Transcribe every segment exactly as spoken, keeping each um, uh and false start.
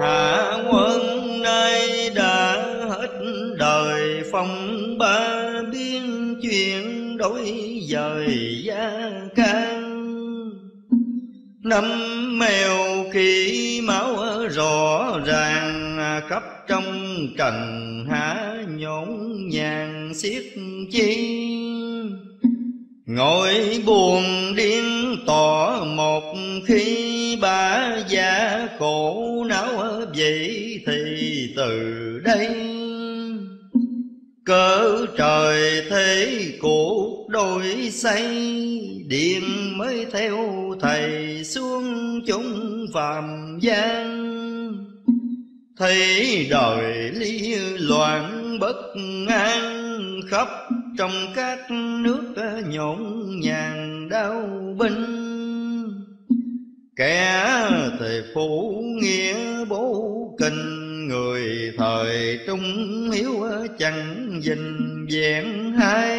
Hạ quân nay đã hết đời phong ba biên chuyện đổi dời gia can. Năm mèo kỳ máu rõ ràng khắp trong trần há nhổn nhàng xiết chi. Ngồi buồn điên tỏ một khi bá giả khổ não vậy thì từ đây cỡ trời thế cuộc đổi xây điện mới theo thầy xuống chúng phàm gian. Thấy đời lý loạn bất an khắp trong các nước nhộn nhàng đau binh. Kẻ thì phủ nghĩa bố kình, người thời trung hiếu chẳng dình vẹn hai.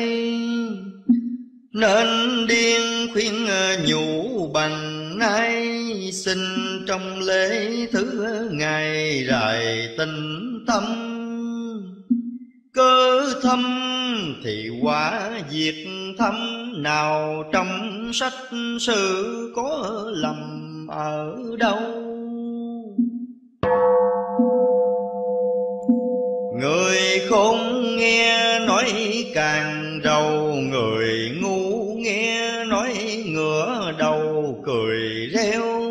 Nên điên khuyên nhủ bằng nay, xin trong lễ thứ ngày rài tình tâm. Cơ thâm thì quả diệt thâm, nào trong sách sử có lầm ở đâu. Người khôn nghe nói càng rầu, người ngu nghe nói ngửa đầu cười reo.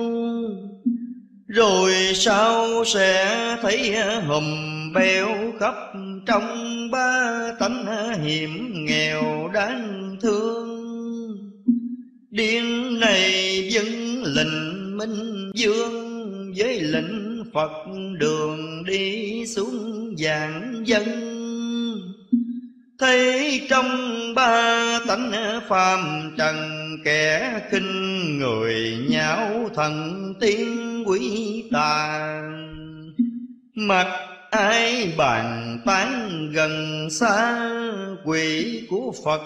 Rồi sao sẽ thấy hùm beo khắp trong ba tánh hiểm nghèo đáng thương. Điên này vẫn lệnh minh dương, với lệnh Phật đường đi xuống vạn dân. Thấy trong ba tánh phàm trần, kẻ khinh người nhạo thần tiên quỷ tà. Mặc ai bàn tán gần xa, quỷ của Phật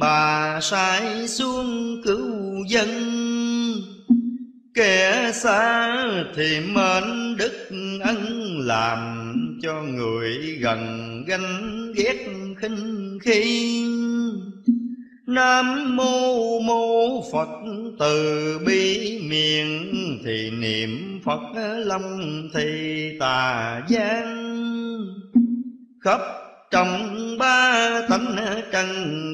bà sai xuống cứu dân. Kẻ xa thì mến đức ân, làm cho người gần ganh ghét khinh khi. Nam mô mô Phật từ bi miệng, thì niệm Phật lòng thì tà gian. Khắp trong ba tánh trần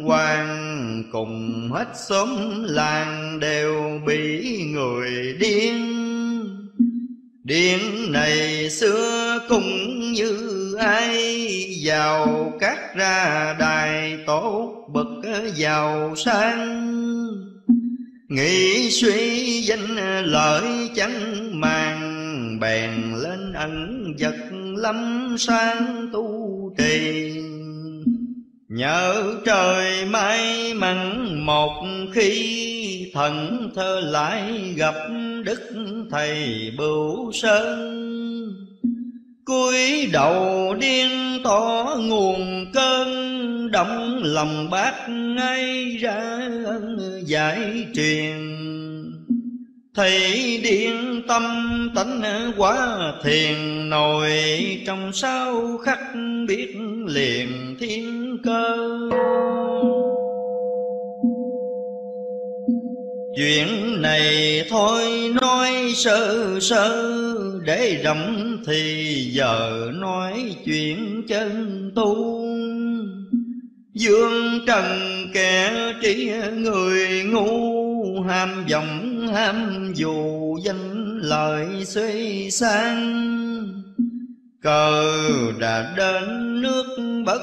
hoàng, cùng hết xóm làng đều bị người điên. Điên này xưa cũng như ai, giàu cát ra đài tốt bậc giàu sang. Nghĩ suy danh lợi chẳng màng, bèn lên ẩn vật lắm sang tu trì. Nhớ trời may mắn một khi, thần thơ lại gặp đức thầy Bửu Sơn. Cúi đầu điên tỏ nguồn cơn, động lòng bác ngay ra giải truyền. Thầy điên tâm tánh quá thiền, nổi trong sao khắc biết liền thiên cơ. Chuyện này thôi nói sơ sơ, để rộng thì giờ nói chuyện chân tu. Dương trần kẻ trí người ngu, ham vọng ham dù danh lợi suy sang. Cờ đã đến nước bất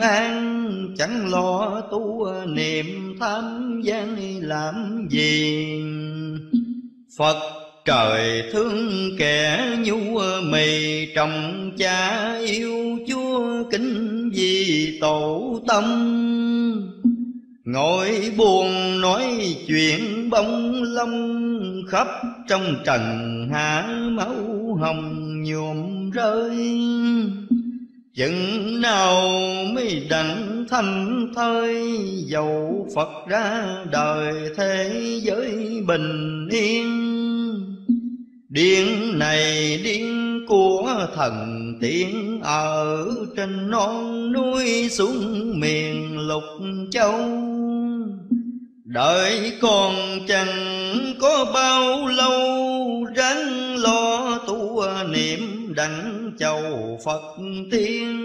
an, chẳng lo tu niệm tham gian làm gì. Phật trời thương kẻ nhu mì, trọng cha yêu chúa kính vì tổ tâm. Ngồi buồn nói chuyện bông lông, khắp trong trần há máu hồng nhuộm rơi. Chừng nào mới đặng thanh thơi, dầu Phật ra đời thế giới bình yên. Điện này điện của thần tiên ở trên non núi xuống miền lục châu. Đợi còn chẳng có bao lâu, ráng lo tu niệm đảnh châu Phật tiên.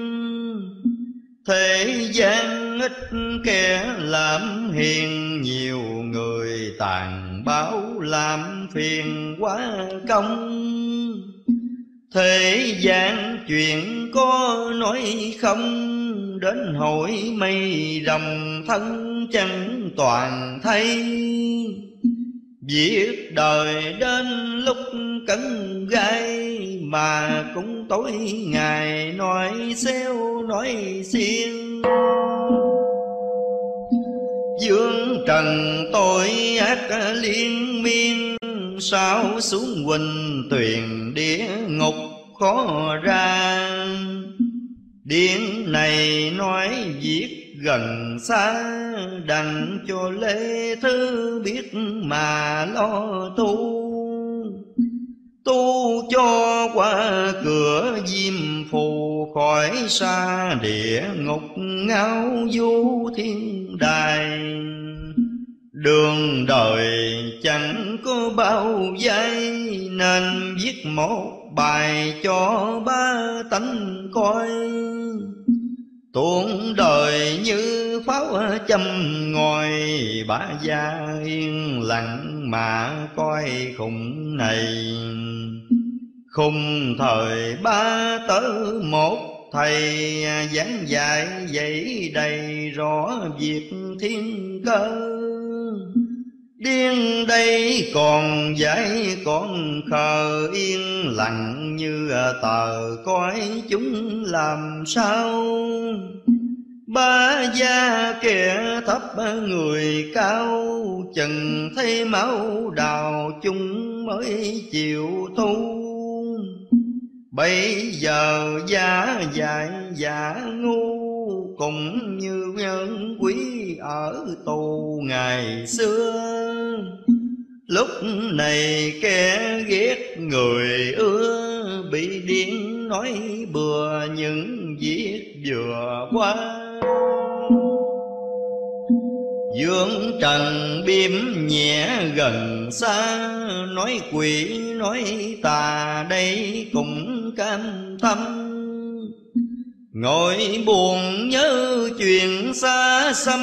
Thế gian ít kẻ làm hiền, nhiều người tàn báo làm phiền quá công. Thế gian chuyện có nói không, đến hỏi mây rồng thân chẳng toàn thấy. Việc đời đến lúc cấn gai, mà cũng tối ngày nói xéo nói xiên. Dương trần tội ác liên miên, sao xuống huỳnh tuyền địa ngục khó ra. Điện này nói việc gần xa, đành cho lễ thứ biết mà lo tu. Tu cho qua cửa diêm phù, khỏi xa địa ngục ngao du thiên đài. Đường đời chẳng có bao giây, nên viết một bài cho ba tánh coi. Tuôn đời như pháo châm ngòi, bả gia yên lặng mà coi khùng này. Khùng thời ba tớ một thầy, giảng dạy dạy đầy rõ việc thiên cơ. Điên đây còn dạy con khờ, yên lặng như tờ coi chúng làm sao. Ba gia kẻ thấp người cao, chừng thấy máu đào chúng mới chịu thu. Bây giờ giả dại giả ngu, cũng như nhân quý ở tù ngày xưa. Lúc này kẻ ghét người ưa, bị điên nói bừa những việc vừa qua. Dương trần biếm nhẹ gần xa, nói quỷ nói tà đây cũng cam tâm. Ngồi buồn nhớ chuyện xa xăm,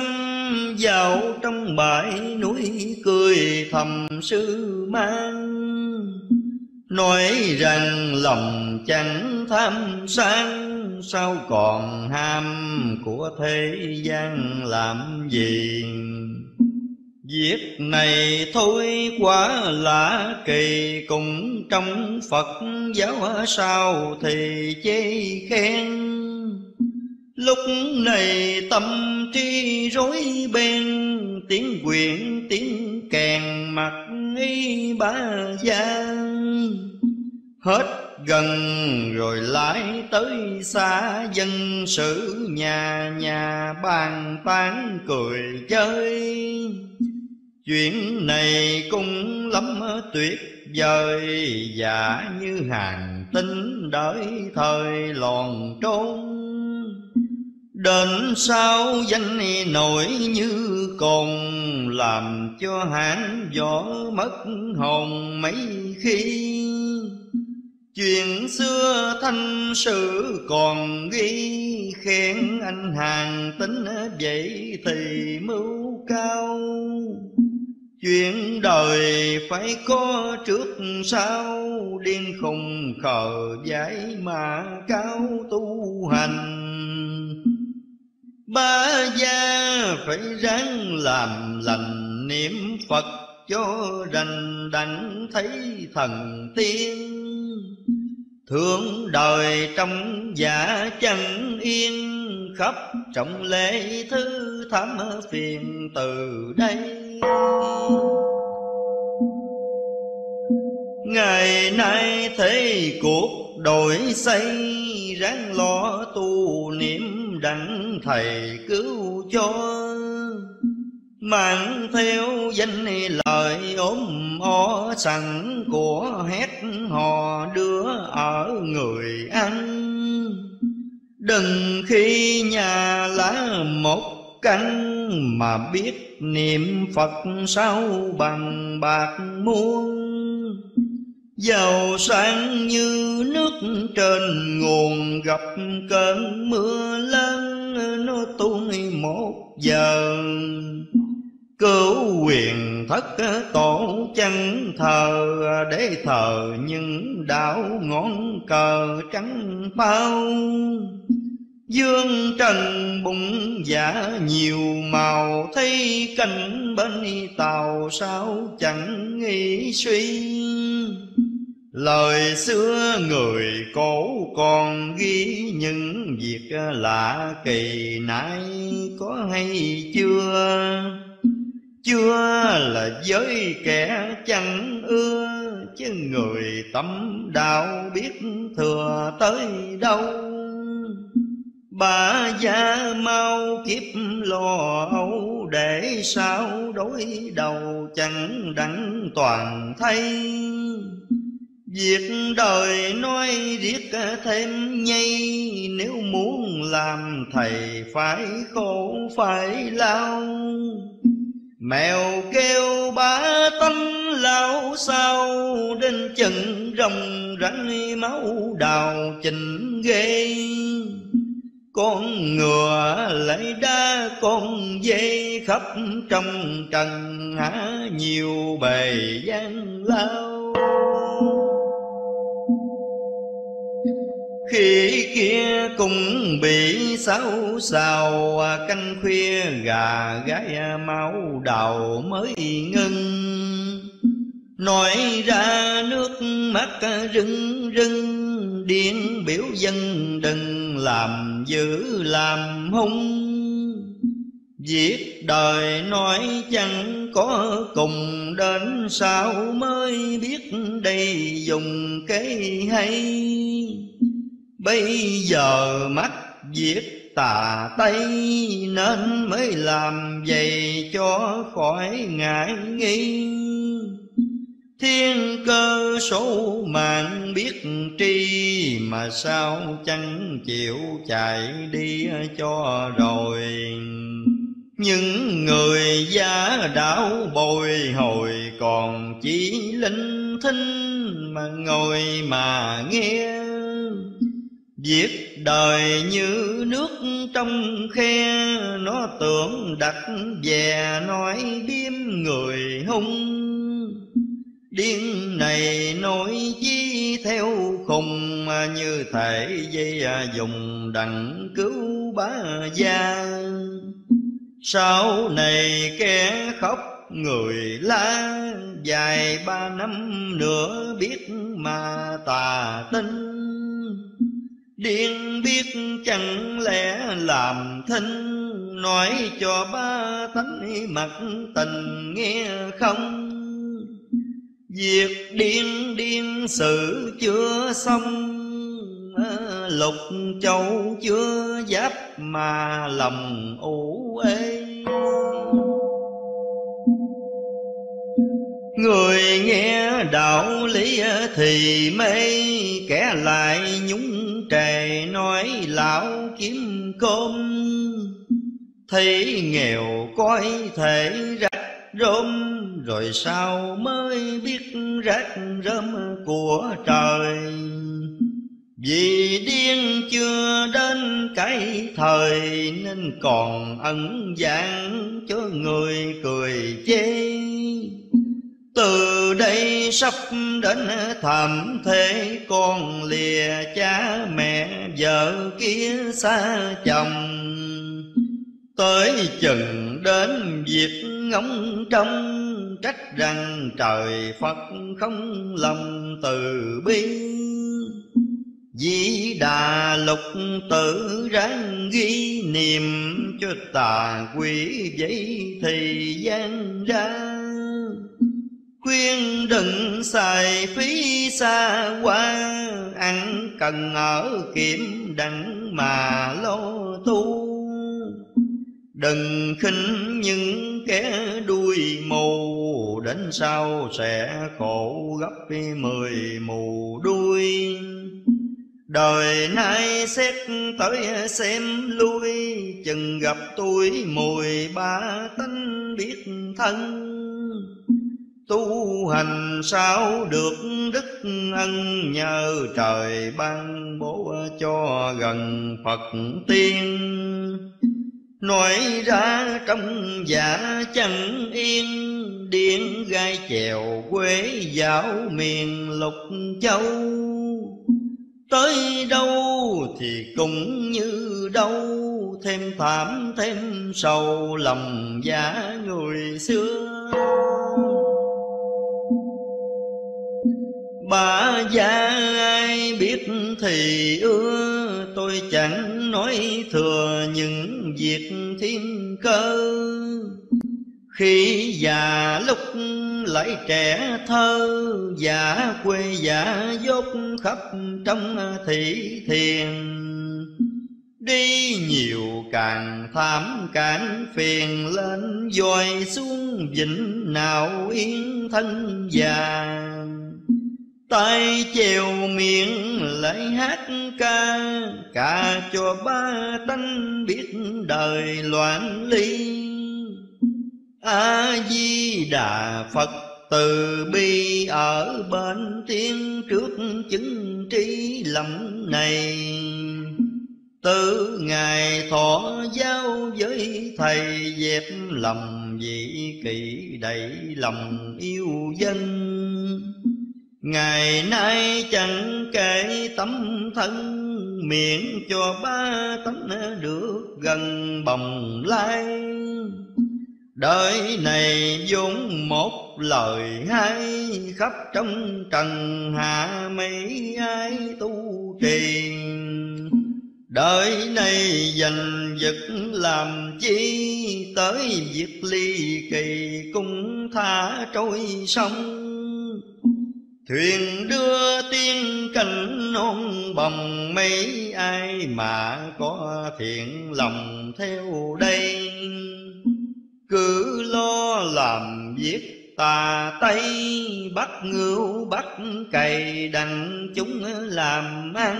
vào trong bãi núi cười thầm sư mang. Nói rằng lòng chẳng tham sang, sao còn ham của thế gian làm gì. Việc này thôi quá lạ kỳ, cũng trong Phật giáo sao thì chê khen. Lúc này tâm trí rối beng, tiếng quyện tiếng kèn mặc y ba gian. Hết gần rồi lại tới xa, dân sự nhà nhà bàn tán cười chơi. Chuyện này cũng lắm tuyệt vời, giả như hàng tinh đợi thời lòn trốn. Đến sao danh nổi như cồn, làm cho hãng võ mất hồn mấy khi. Chuyện xưa thanh sử còn ghi, khen anh hàng tính vậy thì mưu cao. Chuyện đời phải có trước sau, điên khùng khờ giải mà cao tu hành. Ba gia phải ráng làm lành, niệm Phật cho rành đặng thấy thần tiên. Thương đời trong giả chẳng yên, khắp trọng lễ thứ thắm phiền từ đây. Ngày nay thế cuộc đổi xây, ráng lo tu niệm đặng thầy cứu cho. Mạng theo danh lời ốm o sẵn của hét hò đưa ở người ăn. Đừng khi nhà lá một căn mà biết niệm Phật sao bằng bạc muôn. Giàu sang như nước trên nguồn gặp cơn mưa lớn nó tuôn một giờ. Cứu quyền thất tổ chẳng thờ để thờ những đạo ngón cờ trắng bao. Dương trần bụng giả nhiều màu thấy cánh bên tàu sao chẳng nghĩ suy. Lời xưa người cổ còn ghi những việc lạ kỳ nãy có hay chưa? Chưa là giới kẻ chẳng ưa chứ người tâm đạo biết thừa tới đâu. Bà gia mau kiếp lo âu để sao đối đầu chẳng đặng toàn thay. Việc đời nói riết thêm nhây nếu muốn làm thầy phải khổ phải lao. Mèo kêu bá tánh lao sao đến chừng rồng rắn máu đào chỉnh ghê. Con ngựa lấy đá con dê khắp trong trần há nhiều bề gian lao. Khi kia cũng bị xấu xào canh khuya gà gái máu đầu mới ngưng. Nói ra nước mắt rưng rưng điện biểu dân đừng làm dữ làm hung. Việc đời nói chẳng có cùng đến sao mới biết đây dùng cái hay. Bây giờ mắc giết tà tây nên mới làm vậy cho khỏi ngại nghi. Thiên cơ số mạng biết tri mà sao chẳng chịu chạy đi cho rồi. Những người giả đảo bồi hồi còn chỉ linh thinh mà ngồi mà nghe. Việc đời như nước trong khe nó tưởng đặt về nói biếm người hung. Điên này nói chi theo khùng mà như thể dây dùng đặng cứu bá gia. Sau này kẻ khóc người la dài ba năm nữa biết mà tà tinh. Điên biết chẳng lẽ làm thinh nói cho ba tánh mặt tình nghe không. Việc điên điên sự chưa xong lục châu chưa giáp mà lòng ủ ê. Người nghe đạo lý thì mê kẻ lại nhúng trề nói lão kiếm cơm. Thấy nghèo coi thể rách rôm rồi sao mới biết rách rơm của trời. Vì điên chưa đến cái thời nên còn ẩn giảng cho người cười chê. Từ đây sắp đến thảm thế con lìa cha mẹ vợ kia xa chồng. Tới chừng đến việc ngóng trông trách rằng trời Phật không lòng từ bi. Di Đà lục tự ráng ghi niệm cho tà quỷ giấy thì gian ra. Khuyên đừng xài phí xa quá ăn cần ở kiếm đặng mà lo tu. Đừng khinh những kẻ đuôi mù, đến sau sẽ khổ gấp mười mù đuôi. Đời nay xét tới xem lui, chừng gặp tôi mùi ba tánh biết thân. Tu hành sao được đức ân, nhờ trời ban bố cho gần Phật tiên. Nói ra trong giả chẳng yên, điên gai chèo quế dạo miền lục châu. Tới đâu thì cũng như đâu, thêm thảm thêm sầu lòng giả người xưa. Bà già ai biết thì ưa, tôi chẳng nói thừa những việc thiên cơ. Khi già lúc lại trẻ thơ, giả quê giả dốt khắp trong thị thiền. Đi nhiều càng thảm càng phiền, lên dòi xuống vĩnh nào yên thân già. Tay chèo miệng lại hát ca, cả cho ba tánh biết đời loạn ly. A Di Đà Phật từ bi, ở bên tiên trước chứng trí lầm này. Từ ngày thọ giao với thầy, dẹp lòng dị kỷ đầy lòng yêu dân. Ngày nay chẳng kể tấm thân, miệng cho ba tánh được gần bồng lai. Đời này vốn một lời hay, khắp trong trần hạ mấy ai tu trì. Đời này dành giật làm chi, tới việc ly kỳ cũng thả trôi sông. Thuyền đưa tiên cảnh non bồng, mấy ai mà có thiện lòng theo đây. Cứ lo làm việc tà tây, bắt ngưu bắt cày đặng chúng làm ăn.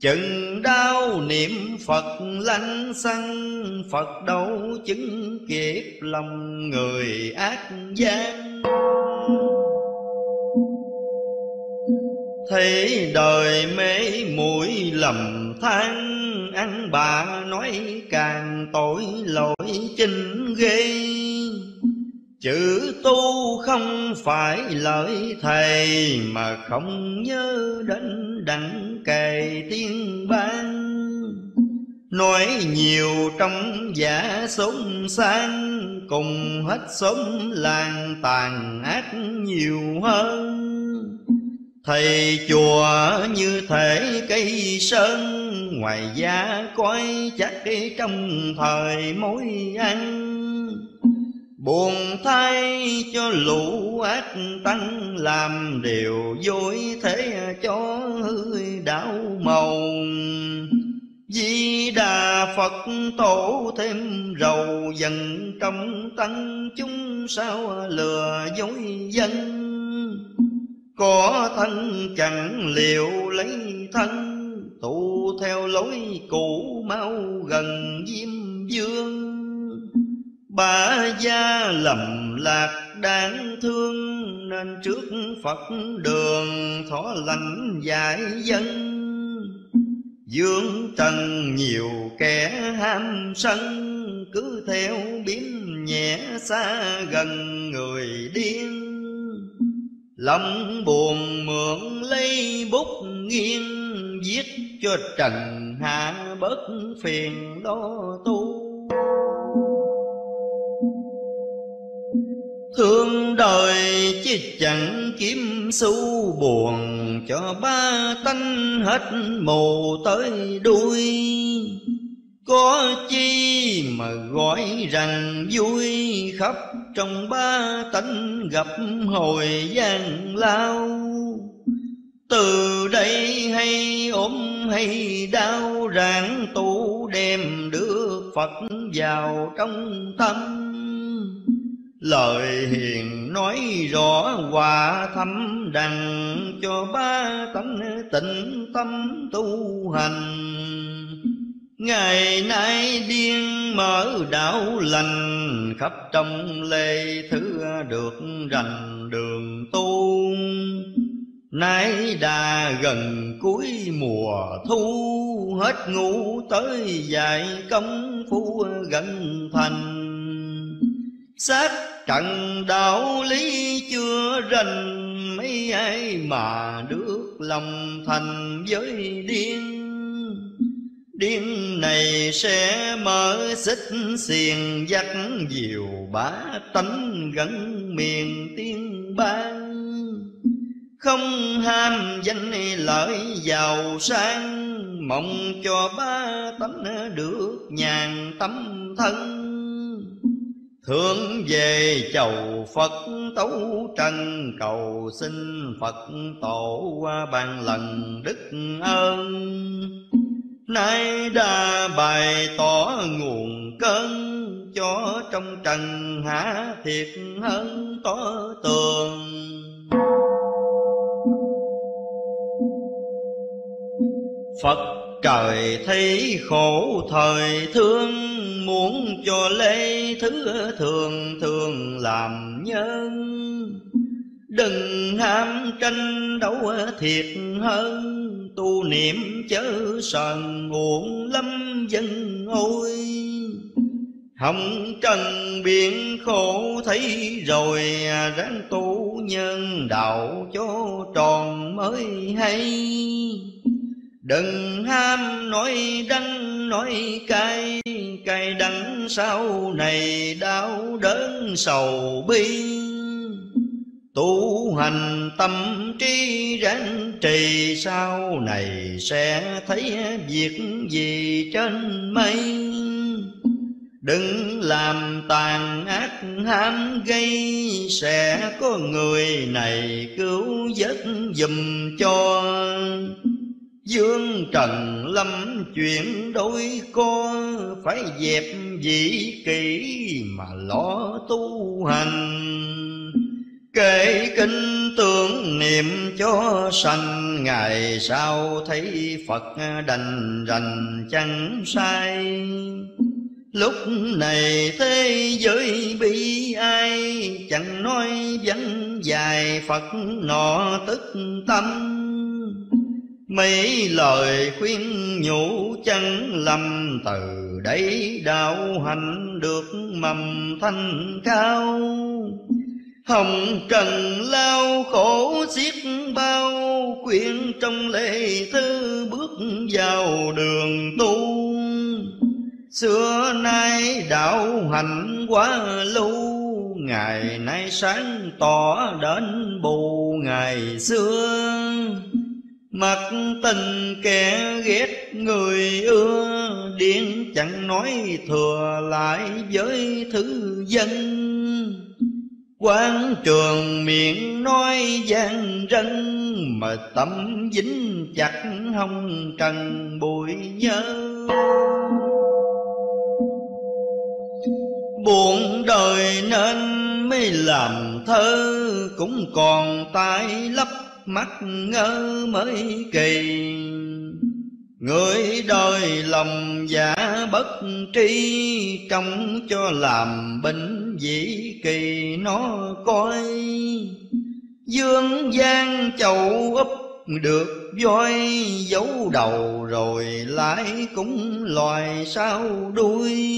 Chừng đau niệm Phật lanh xăng, Phật đâu chứng kiếp lòng người ác gian. Thấy đời mê mũi lầm than, ăn bà nói càng tội lỗi chinh ghê. Chữ tu không phải lời thầy, mà không nhớ đến đặng kề tiên ban. Nói nhiều trong giả sống sang, cùng hết sống làng tàn ác nhiều hơn. Thầy chùa như thể cây sơn, ngoài da coi chắc trong thời mối ăn. Buồn thay cho lũ ác tăng, làm điều dối thế cho hư đảo màu. Di Đà Phật tổ thêm rầu dần, trong tăng chúng sao lừa dối dân. Có thân chẳng liệu lấy thân, tu theo lối cũ mau gần Diêm Vương. Bà gia lầm lạc đáng thương, nên trước Phật đường thọ lãnh giải dân. Dương trần nhiều kẻ ham sân, cứ theo biến nhẹ xa gần người điên. Lòng buồn mượn lấy bút nghiêng, viết cho trần hạ bớt phiền lo tu. Thương đời chứ chẳng kiếm xu, buồn cho ba tánh hết mù tới đuôi. Có chi mà gọi rằng vui, khắp trong ba tánh gặp hồi gian lao. Từ đây hay ốm hay đau, ráng tu đem được Phật vào trong tâm. Lời hiền nói rõ hòa thâm đặng cho ba tánh tịnh tâm tu hành. Ngày nay điên mở đạo lành, khắp trong lê thứ được rành đường tu. Nay đã gần cuối mùa thu, hết ngủ tới dạy công phu gần thành. Xác trận đạo lý chưa rành, mấy ai mà được lòng thành với điên. Điên này sẽ mở xích xiềng, dắt diều bá tánh gần miền tiên ban. Không ham danh lợi giàu sang, mong cho ba tánh được nhàn tâm thân. Thương về chầu Phật tấu trần, cầu xin Phật tổ ban lần đức ơn. Nay đã bày tỏ nguồn cơn, cho trong trần hạ thiệt hơn tỏ tường. Phật trời thấy khổ thời thương, muốn cho lấy thứ thường thường làm nhân. Đừng ham tranh đấu thiệt hơn, tu niệm chớ sờn uổng lắm dân ôi. Hồng trần biển khổ thấy rồi, ráng tu nhân đạo cho tròn mới hay. Đừng ham nói đắng nói cay, cay đắng sau này đau đớn sầu bi. Tu hành tâm trí ráng trì, sau này sẽ thấy việc gì trên mây. Đừng làm tàn ác ham gây, sẽ có người này cứu vớt giùm cho. Dương trần lâm chuyện đôi co, phải dẹp dĩ kỹ mà lo tu hành. Kể kinh tưởng niệm cho sanh, ngày sau thấy Phật đành rành chẳng sai. Lúc này thế giới bi ai, chẳng nói vắng dài Phật nọ tức tâm. Mấy lời khuyên nhủ chẳng lầm, từ đấy đạo hành được mầm thanh cao. Hồng trần lao khổ xiết bao, quyện trong lễ thứ bước vào đường tu. Xưa nay đạo hành quá lâu, ngày nay sáng tỏ đến bù ngày xưa. Mặc tình kẻ ghét người ưa, điên chẳng nói thừa lại với thứ dân. Quán trường miệng nói gian rân, mà tâm dính chặt hồng trần bụi nhớ. Buồn đời nên mới làm thơ, cũng còn tay lấp mắt ngơ mới kỳ. Người đời lòng giả bất tri, trong cho làm bệnh dĩ kỳ nó coi. Dương gian chậu úp được voi, giấu đầu rồi lại cũng loài sau đuôi.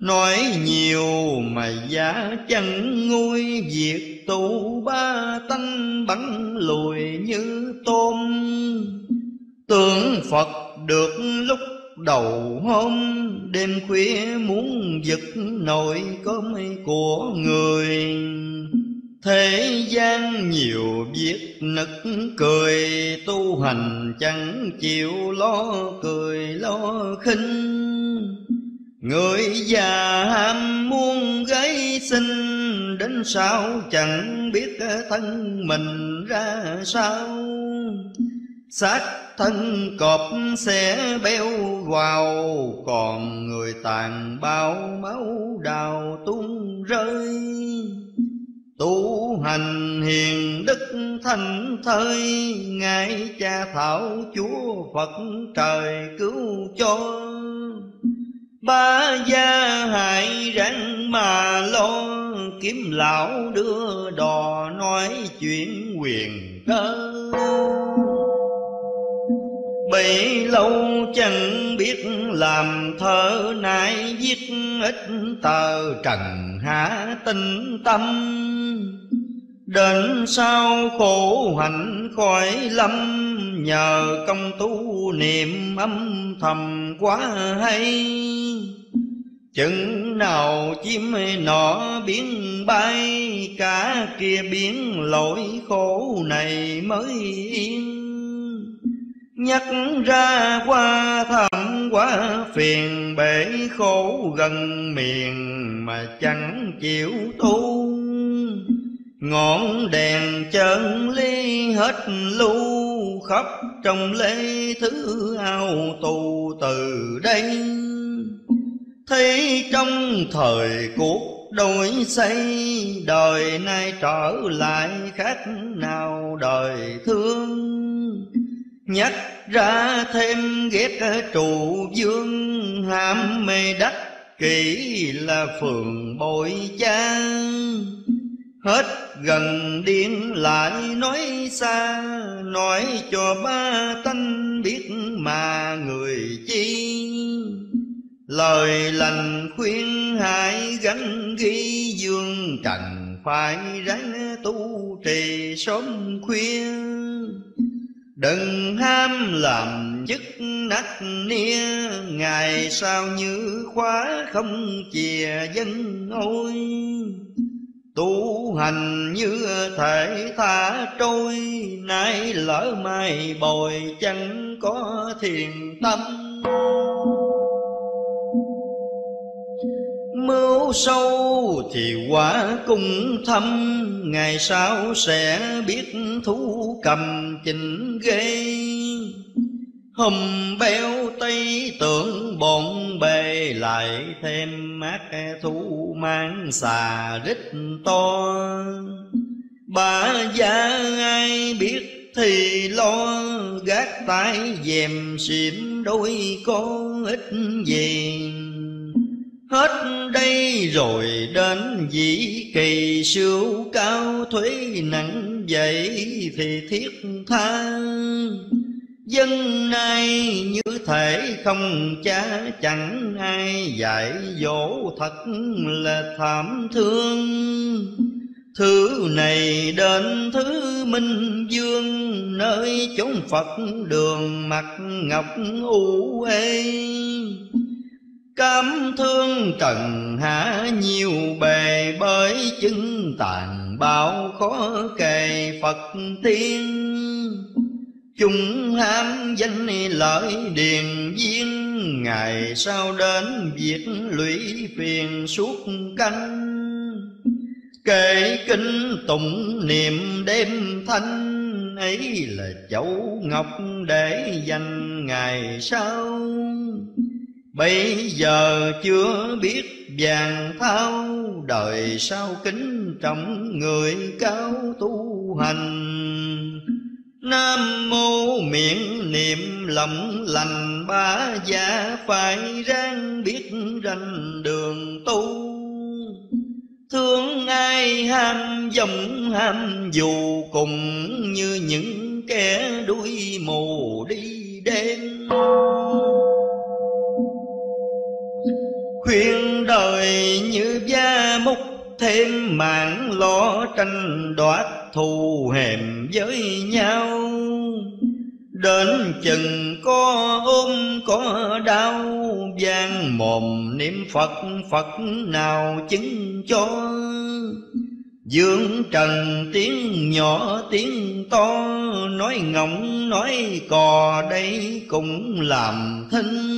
Nói nhiều mà giả chẳng nguôi, việc tu ba tánh bắn lùi như tôm. Tưởng Phật được lúc đầu hôm, đêm khuya muốn giật nồi cơm của người. Thế gian nhiều việc nực cười, tu hành chẳng chịu lo cười lo khinh. Người già ham muốn gái xinh, đến sao chẳng biết thân mình ra sao. xác thân cọp sẽ béo vào, còn người tàn bao máu đào tung rơi. Tu hành hiền đức thành thơi, ngài cha thảo chúa Phật trời cứu cho. Ba gia hại ráng mà lo, kiếm lão đưa đò nói chuyện quyền cơ. Bấy lâu chẳng biết làm thơ, nay viết ít tờ trần hạ tinh tâm. Đến sau khổ hạnh khỏi lâm, nhờ công tu niệm âm thầm quá hay. Chừng nào chim nọ biến bay, cả kia biến lỗi khổ này mới yên. Nhắc ra qua thẳm quá phiền, bể khổ gần miền mà chẳng chịu tu. Ngọn đèn chân ly hết lưu, khóc trong lễ thứ ao tù từ đây. Thấy trong thời cuộc đổi xây, đời nay trở lại khác nào đời thương. Nhắc ra thêm ghét trụ dương, ham mê đắc kỹ là phường bội cha. Hết gần điên lại nói xa, nói cho ba tánh biết mà người chi. Lời lành khuyên hãy gắn ghi, dương trần phải ráng tu trì sớm khuya. Đừng ham làm dứt nát nia, ngày sau như khóa không chìa dân ôi. Tu hành như thể thả trôi, nay lỡ mai bồi chẳng có thiền tâm. Mưu sâu thì quả cũng thâm, ngày sau sẽ biết thú cầm chỉnh ghê. Hùm béo tây tưởng bộn bề, lại thêm mát thú mang xà rít to. Bà già ai biết thì lo, gác tay dèm xỉm đôi có ích gì. Hết đây rồi đến dĩ kỳ, siêu cao thuế nặng vậy thì thiết tha. Dân nay như thể không cha, chẳng ai dạy dỗ thật là thảm thương. Thứ này đến thứ minh dương, nơi chốn Phật đường mặt ngọc u ê. Cảm thương trần hạ nhiều bề, bởi chứng tàn bao khó kề Phật tiên. Chúng ham danh lợi điền viên, ngày sau đến việc lũy phiền suốt canh. Kệ kinh tụng niệm đêm thanh, ấy là châu ngọc để dành ngày sau. Bây giờ chưa biết vàng thao, đời sau kính trọng người cao tu hành. Nam mô miệng niệm lòng lành, bá gia phải ráng biết rành đường tu. Thương ai ham dòng ham dù, cùng như những kẻ đuôi mù đi đêm. Khuyên đời như da múc thêm mạng, lo tranh đoạt thù hèm với nhau. Đến chừng có ôm có đau, vang mồm niệm Phật Phật nào chứng cho. Dương trần tiếng nhỏ tiếng to, nói ngọng nói cò đây cũng làm thinh.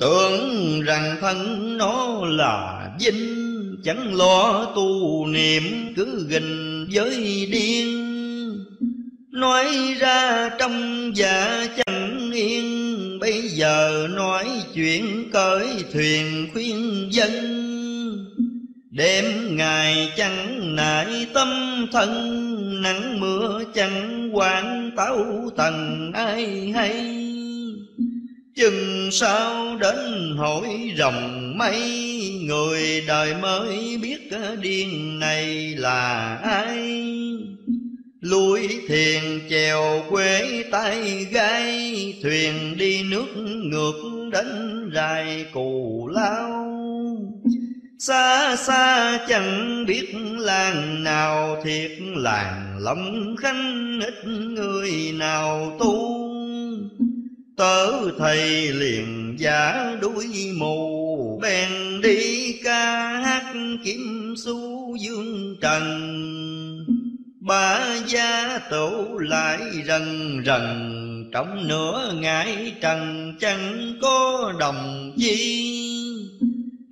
Tưởng rằng thân nó là vinh, chẳng lo tu niệm cứ gình với điên. nói ra trong dạ chẳng yên. Bây giờ nói chuyện cởi thuyền khuyên dân, đêm ngày chẳng nại tâm thân, nắng mưa chẳng quản tấu tần ai hay. Chừng sao đến hội rồng mây, người đời mới biết điên này là ai. Lui thuyền chèo quế tay gai, thuyền đi nước ngược đến rài Cù Lao. Xa xa chẳng biết làng nào, thiệt làng Long Khánh ít người nào tu. Tớ thầy liền giả đuôi mù, bèn đi ca hát kiếm xu dương trần. Ba gia tổ lại rần rần, trong nửa ngày trần chẳng có đồng chi.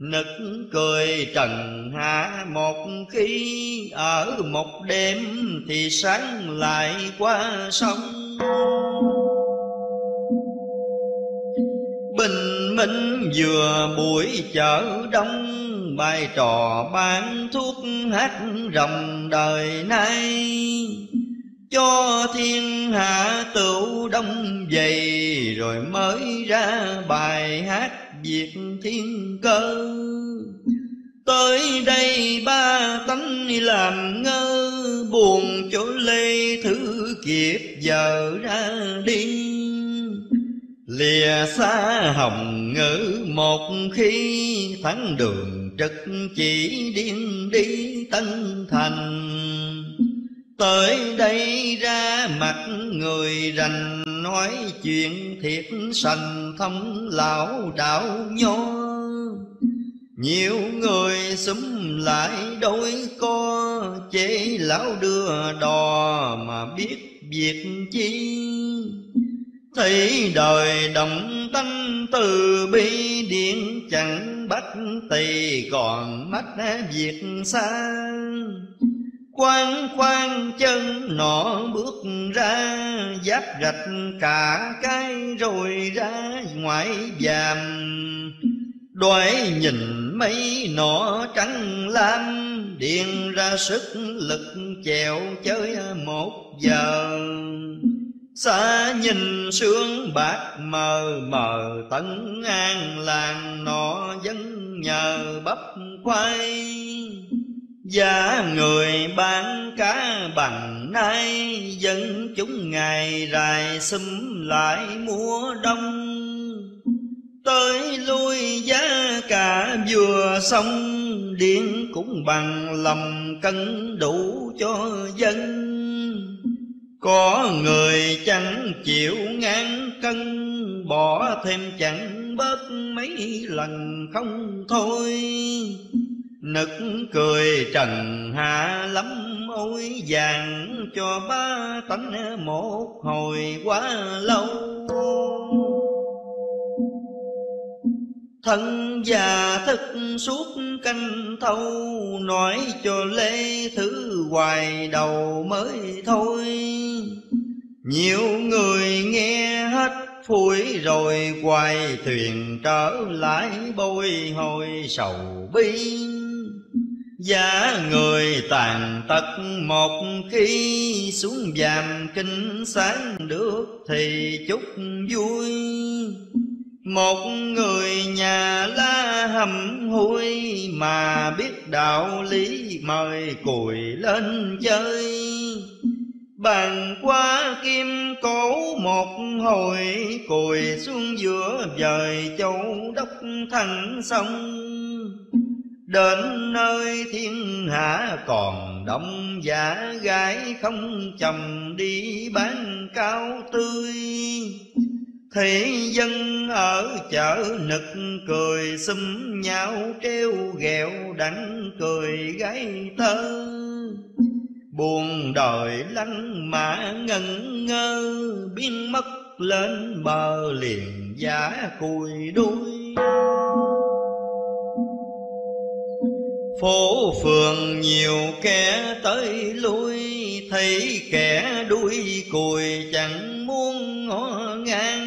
Nực cười trần hạ một khi, ở một đêm thì sáng lại qua sông. Bình minh vừa buổi chợ đông, bài trò bán thuốc hát rồng đời nay. Cho thiên hạ tựu đông dày, rồi mới ra bài hát việc thiên cơ. Tới đây ba tánh làm ngơ, buồn chỗ lê thứ kiếp giờ ra đi. Lìa xa hồng ngữ một khi, thắng đường trực chỉ điên đi Tân Thành. Tới đây ra mặt người rành, nói chuyện thiệt sành thông lão đạo nho. Nhiều người xúm lại đôi co, chế lão đưa đò mà biết việc chi. Thấy đời động tâm từ bi, điện chẳng bắt tỳ còn mắt việc xa. Khoan khoan chân nọ bước ra, giáp gạch cả cái rồi ra ngoài vàm. Đoái nhìn mấy nọ trắng lam, điện ra sức lực chèo chơi một giờ. Xa nhìn sương bạc mờ mờ, Tân An làng nọ vẫn nhờ bắp khoai. Giá người bán cá bằng nay, dân chúng ngày rày xúm lại mùa đông. Tới lui giá cả vừa xong, điện cũng bằng lòng cân đủ cho dân. Có người chẳng chịu ngán cân, bỏ thêm chẳng bớt mấy lần không thôi. Nực cười trần hạ lắm ôi vàng, cho ba tánh một hồi quá lâu. Thân già thức suốt canh thâu, nói cho lê thứ hoài đầu mới thôi. Nhiều người nghe hết phủi rồi, quay thuyền trở lại bồi hồi sầu bi. Giá người tàn tật một khi, xuống vàm kinh sáng được thì chúc vui. Một người nhà la hầm hôi, mà biết đạo lý mời cùi lên chơi. Bàn qua kim cổ một hồi, cùi xuống giữa vời châu đốc thẳng sông. Đến nơi thiên hạ còn đông, giả gái không chồng đi bán cao tươi. Thị dân ở chợ nực cười, xúm nhau treo ghẹo đắng cười gái thơ. Buồn đời lăng mã ngẩn ngơ, biến mất lên bờ liền giả cùi đuôi. phố phường nhiều kẻ tới lui, thấy kẻ đuôi cùi chẳng muốn ngó ngang.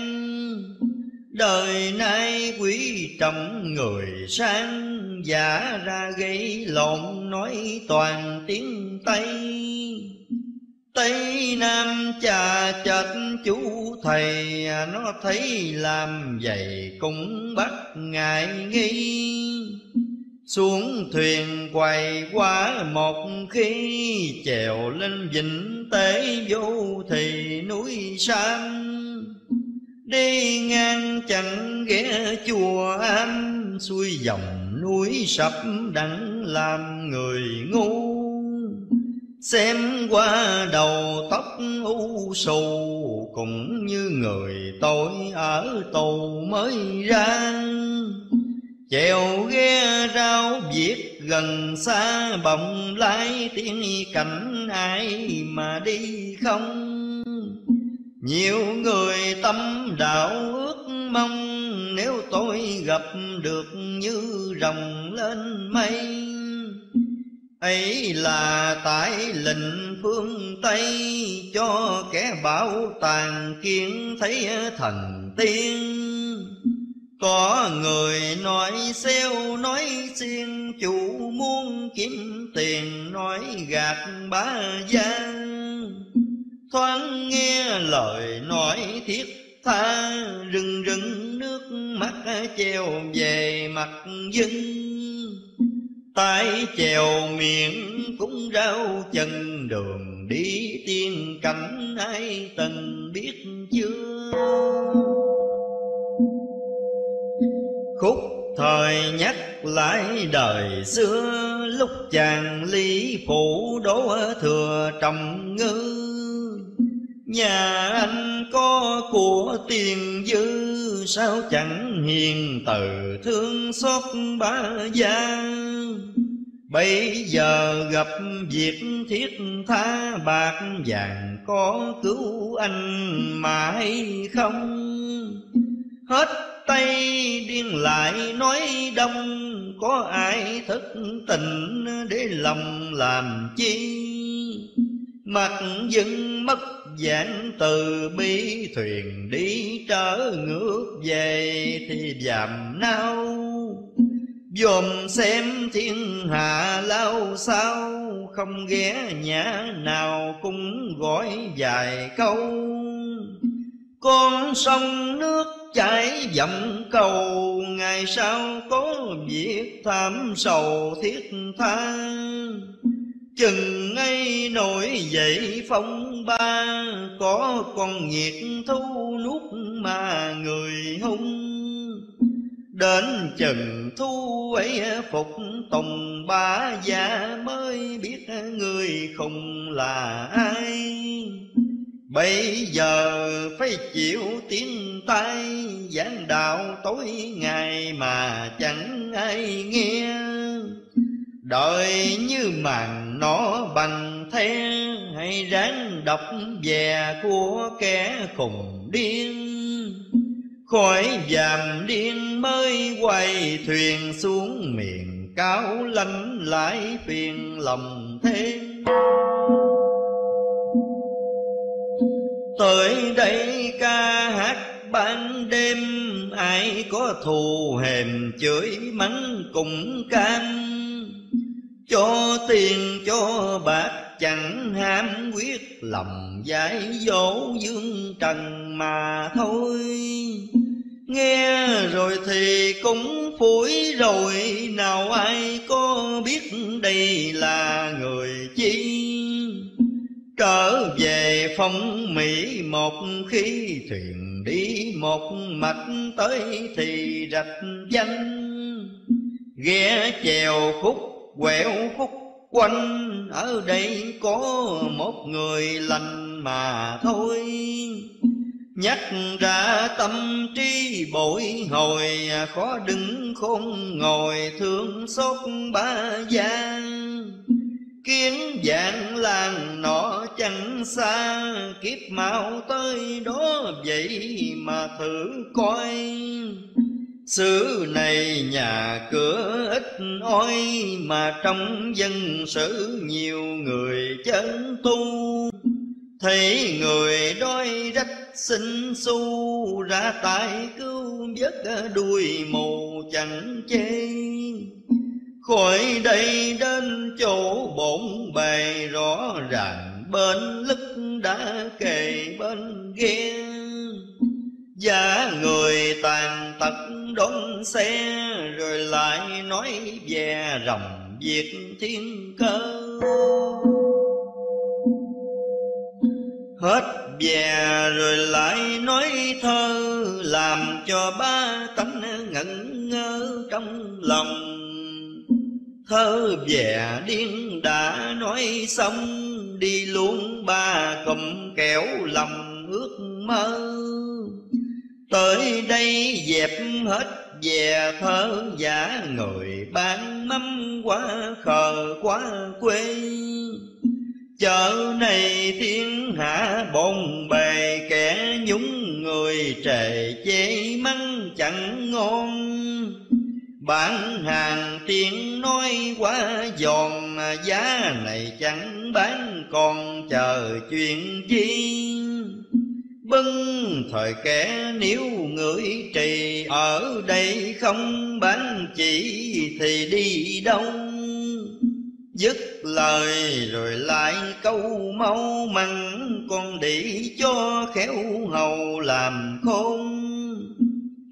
Đời nay quý trọng người sang, giả ra gây lộn nói toàn tiếng Tây. Tây Nam chà chật chú thầy, nó thấy làm vậy cũng bắt ngại nghi. Xuống thuyền quay quá một khi, chèo lên vịnh Tế Vô thì núi Sam. Đi ngang chẳng ghé chùa Am, xuôi dòng núi sập đặng làm người ngu. Xem qua đầu tóc u xù, cũng như người tôi ở tù mới ra. Chèo ghe rau viết gần xa, bồng lái tiếng cảnh ai mà đi không. Nhiều người tâm đạo ước mong, nếu tôi gặp được như rồng lên mây. Ấy là tại lệnh phương Tây, cho kẻ bảo tàng kiến thấy thần tiên. Có người nói xêu nói xiên, chủ muốn kiếm tiền nói gạt bá gian. Thoáng nghe lời nói thiết tha, rưng rưng nước mắt treo về mặt dưng. Tay chèo miệng cũng rau chân, đường đi tiên cảnh ai từng biết chưa. Khúc thời nhắc lại đời xưa, lúc chàng Lý Phủ Đỗ Thừa trầm ngư. Nhà anh có của tiền dư, sao chẳng hiền từ thương xót bá gia. Bây giờ gặp việc thiết tha, bạc vàng có cứu anh mà hay không. Hết Tây điên lại nói Đông, có ai thức tình để lòng làm chi. Mặt dưng mất giảng từ bi, thuyền đi trở ngược về thì giảm nao. Dòm xem thiên hạ lao sao, không ghé nhà nào cũng gọi vài câu. Con sông nước chảy dặm cầu, ngày sau có việc thảm sầu thiết tha. Chừng ấy nổi dậy phong ba, có con nhiệt thu nuốt mà người hung. Đến chừng thu ấy phục tùng bá gia, mới biết người khùng là ai. Bây giờ phải chịu tiếng tai, giảng đạo tối ngày mà chẳng ai nghe. Đời như màn nó bằng the, hay ráng đọc về của kẻ khùng điên. Khỏi dàm điên mới quay thuyền xuống miền Cao Lãnh, lại phiền lòng thêm. Tới đây ca hát ban đêm, ai có thù hèm chửi mắng cũng cam. Cho tiền cho bạc chẳng ham, quyết lòng giải dỗ dương trần mà thôi. Nghe rồi thì cũng phủi rồi, nào ai có biết đây là người chi. Trở về phong Mỹ một khi, thuyền đi một mạch tới thì rạch danh. Ghé chèo khúc quẹo khúc quanh, ở đây có một người lành mà thôi. Nhắc ra tâm trí bội hồi, khó đứng khôn ngồi thương xót ba gia. Kiến vạn làng nọ chẳng xa, kiếp mau tới đó vậy mà thử coi. Xứ này nhà cửa ít ỏi, mà trong dân sử nhiều người chơn tu. Thấy người đói rách xin xu, ra tay cứu vớt đuôi mù chẳng chê. Khỏi đây đến chỗ bổn bề, rõ ràng bên lức đã kề bên ghe. Giả người tàn tật đón xe, rồi lại nói về rồng việc thiên cơ. Hết về rồi lại nói thơ, làm cho ba tánh ngẩn ngơ trong lòng. Thơ về điên đã nói xong, đi luôn ba cụm kẻo lòng ước mơ. Tới đây dẹp hết về thơ giả, người bán mắm quá khờ quá quê. Chợ này thiên hạ bồn bề, kẻ nhúng người trề chế mắng chẳng ngon. Bán hàng tiếng nói quá giòn, giá này chẳng bán còn chờ chuyện chi. Bưng thời kẻ nếu người trì, ở đây không bán chỉ thì đi đâu. Dứt lời rồi lại câu máu măng, con để cho khéo hầu làm khôn.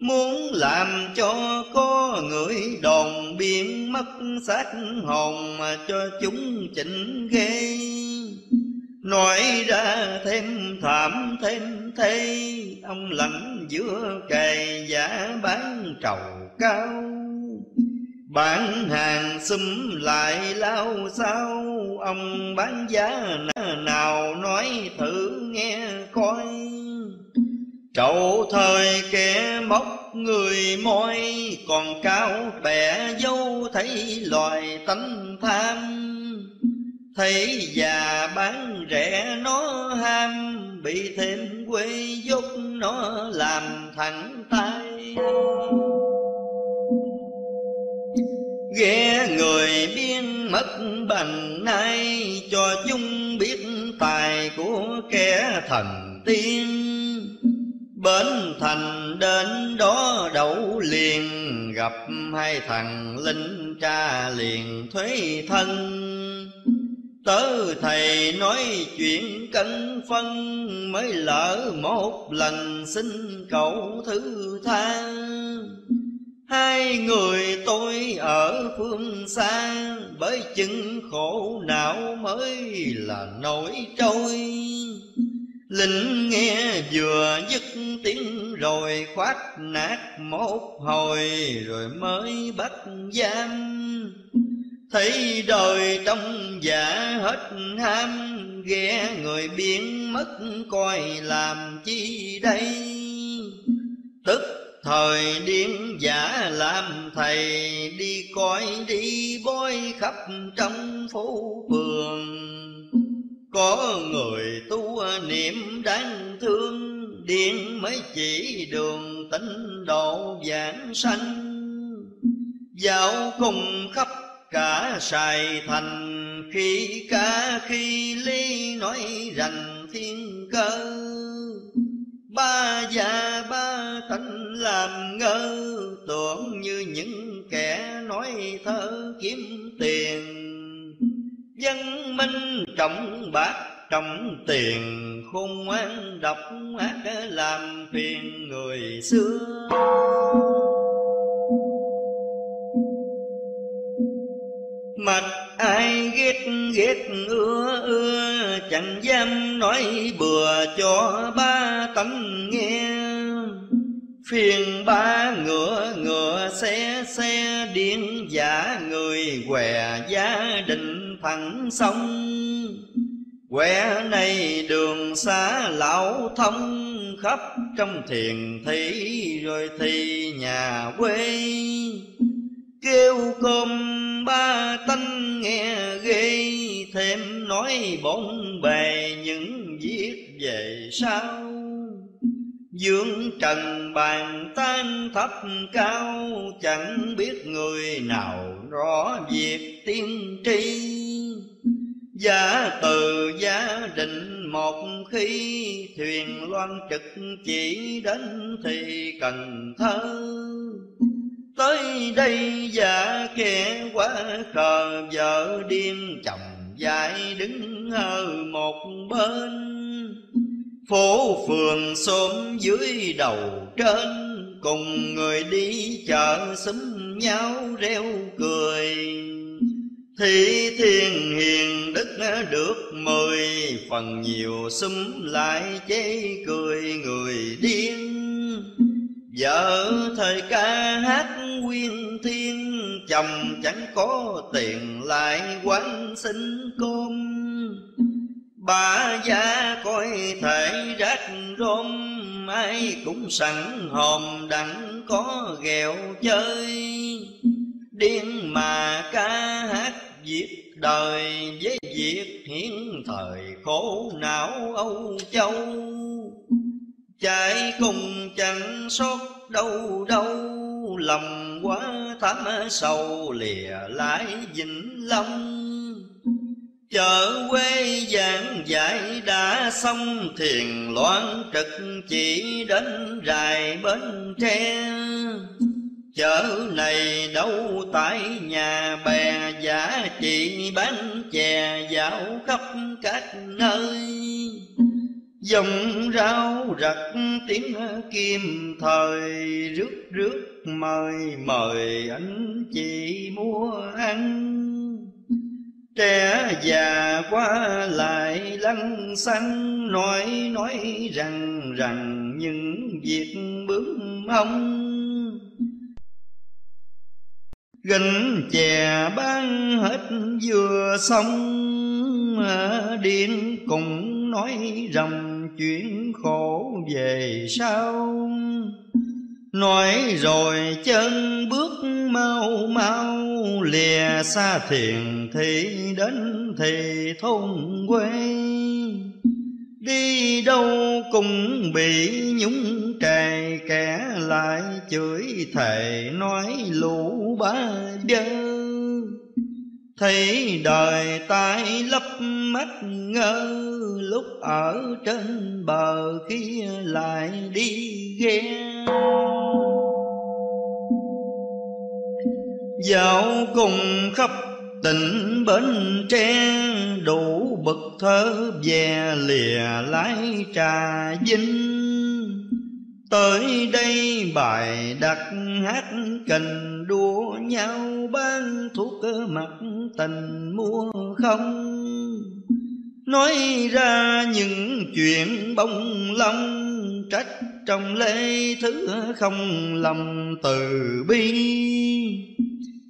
Muốn làm cho có người đòn biến, mất xác hồn mà cho chúng chỉnh ghê. Nói ra thêm thảm thêm thê, ông lạnh giữa cày giả bán trầu cao. Bán hàng xúm lại lao sao, ông bán giá nào nói thử nghe coi. Trậu thời kẻ móc người môi, còn cao bẻ dâu thấy loài tánh tham. Thấy già bán rẻ nó ham, bị thêm quê dốt nó làm thẳng tay. Ghé người biên mất bằng nay, cho chúng biết tài của kẻ thần tiên. Bến thành đến đó đậu liền, gặp hai thằng linh tra liền thuế thân. Tớ thầy nói chuyện cẩn phân, mới lỡ một lần xin cậu thứ tha. Hai người tôi ở phương xa, bởi chứng khổ não mới là nỗi trôi. Linh nghe vừa dứt tiếng rồi khoát nát một hồi, rồi mới bắt giam. Thấy đời trong giả hết ham, ghé người biến mất coi làm chi đây. Tức thời điên giả làm thầy, đi coi đi bói khắp trong phố phường. Có người tu niệm đáng thương, điện mới chỉ đường tịnh độ vãng sanh. Dạo cùng khắp cả Sài Thành, khi cả khi lý nói rành thiên cơ. Ba già ba tánh làm ngơ, tưởng như những kẻ nói thơ kiếm tiền. Dân minh trọng bạc trọng tiền, khôn ngoan độc ác làm phiền người xưa. Mặt ai ghét ghét ưa ưa, chẳng dám nói bừa cho ba tánh nghe. Phiền ba ngựa ngựa xe xe, điên giả người què gia đình thẳng sông. Què này đường xá lão thông, khắp trong thiền thị rồi thì nhà quê. Kêu cơm ba tánh nghe ghê, thêm nói bộn bề những việc về sau. Dưỡng trần bàn tan thấp cao, chẳng biết người nào rõ việc tiên tri. Giả từ gia định một khi, thuyền loan trực chỉ đến thì Cần Thơ. Tới đây giả kẻ quá khờ, vợ điên chồng dại đứng hờ một bên. Phố phường xóm dưới đầu trên, cùng người đi chợ xúm nhau reo cười. Thị thiên hiền đức được mười, phần nhiều xúm lại chế cười người điên. Vợ thời ca hát quyên thiên, chồng chẳng có tiền lại quán xin cơm. Bà già coi thể rách rôm, ai cũng sẵn hòm đặng có ghẹo chơi. Điên mà ca hát việc đời, với việc hiến thời khổ não Âu Châu. Chạy cùng chẳng sót đâu đâu, lòng quá thắm sầu lìa lái Vĩnh Long. Chợ quê giảng dạy đã xong, thiền loan trực chỉ đến rài Bến Tre. Chợ này đâu tại nhà bè, giả chị bán chè dạo khắp các nơi. Dòng rau rặt tiếng kim thời, rước rước mời mời anh chị mua ăn. Trẻ già qua lại lăng xăng, nói nói rằng rằng những việc bướm ông. Gánh chè bán hết vừa xong, điên cũng nói rằng chuyện khổ về sau. Nói rồi chân bước mau mau, lìa xa thiền thì đến thì thôn quê. Đi đâu cũng bị nhúng trề, kẻ lại chửi thề nói lũ ba đơ. Thấy đời tai lấp mắt ngơ, lúc ở trên bờ kia lại đi ghe. Dạo cùng khắp tỉnh Bến Tre, đủ bậc thơ về lìa lái Trà Vinh. Tới đây bài đặt hát kình, đua nhau bán thuốc mặt tình mua không. Nói ra những chuyện bông lông, trách trong lễ thứ không lòng từ bi.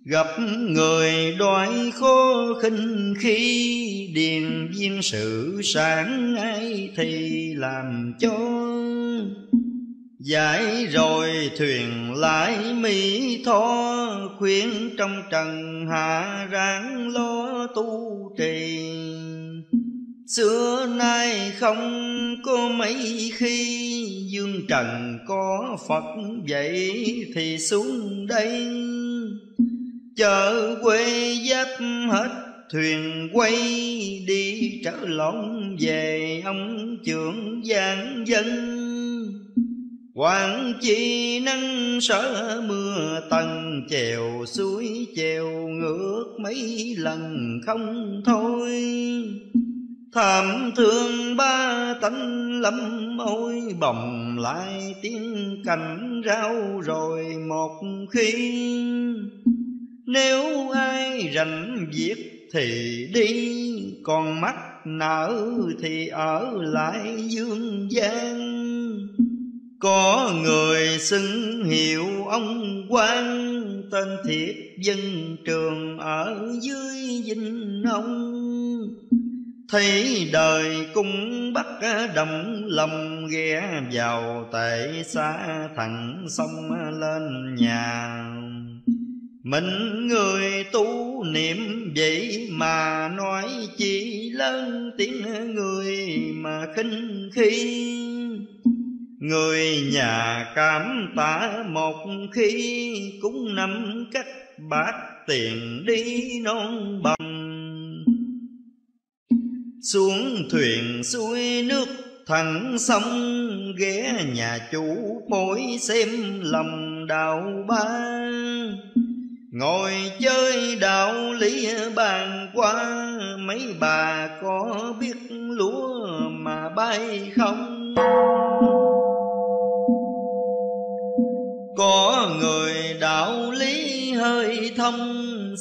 Gặp người đói khô khinh khi, điền viên sự sáng ai thì làm cho. Giải rồi thuyền lái Mỹ Tho, khuyên trong trần hạ ráng lo tu trì. Xưa nay không có mấy khi, dương trần có Phật vậy thì xuống đây. Chợ quê giáp hết thuyền quay, đi trở lộn về ông trưởng giang dân. Quảng Chi nắng sở mưa tầng, chèo suối chèo ngược mấy lần không thôi. Thảm thương ba tánh lắm ôi, bồng lại tiếng cảnh rau rồi một khi. Nếu ai rảnh việc thì đi, còn mắt nở thì ở lại dương gian. Có người xưng hiệu ông Quang, tên thiệt dân trường ở dưới Vinh ông. Thấy đời cũng bắt đồng lòng, ghé vào tệ xa thẳng sông lên nhà. Mình người tu niệm vậy mà, nói chỉ lớn tiếng người mà khinh khi. Người nhà cảm tạ một khi, cũng nắm cách bát tiền đi non bầm. Xuống thuyền xuôi nước thẳng sông, ghé nhà chủ mỗi xem lòng đạo ba. Ngồi chơi đạo lý bàn qua, mấy bà có biết lúa mà bay không? Có người đạo lý hơi thông,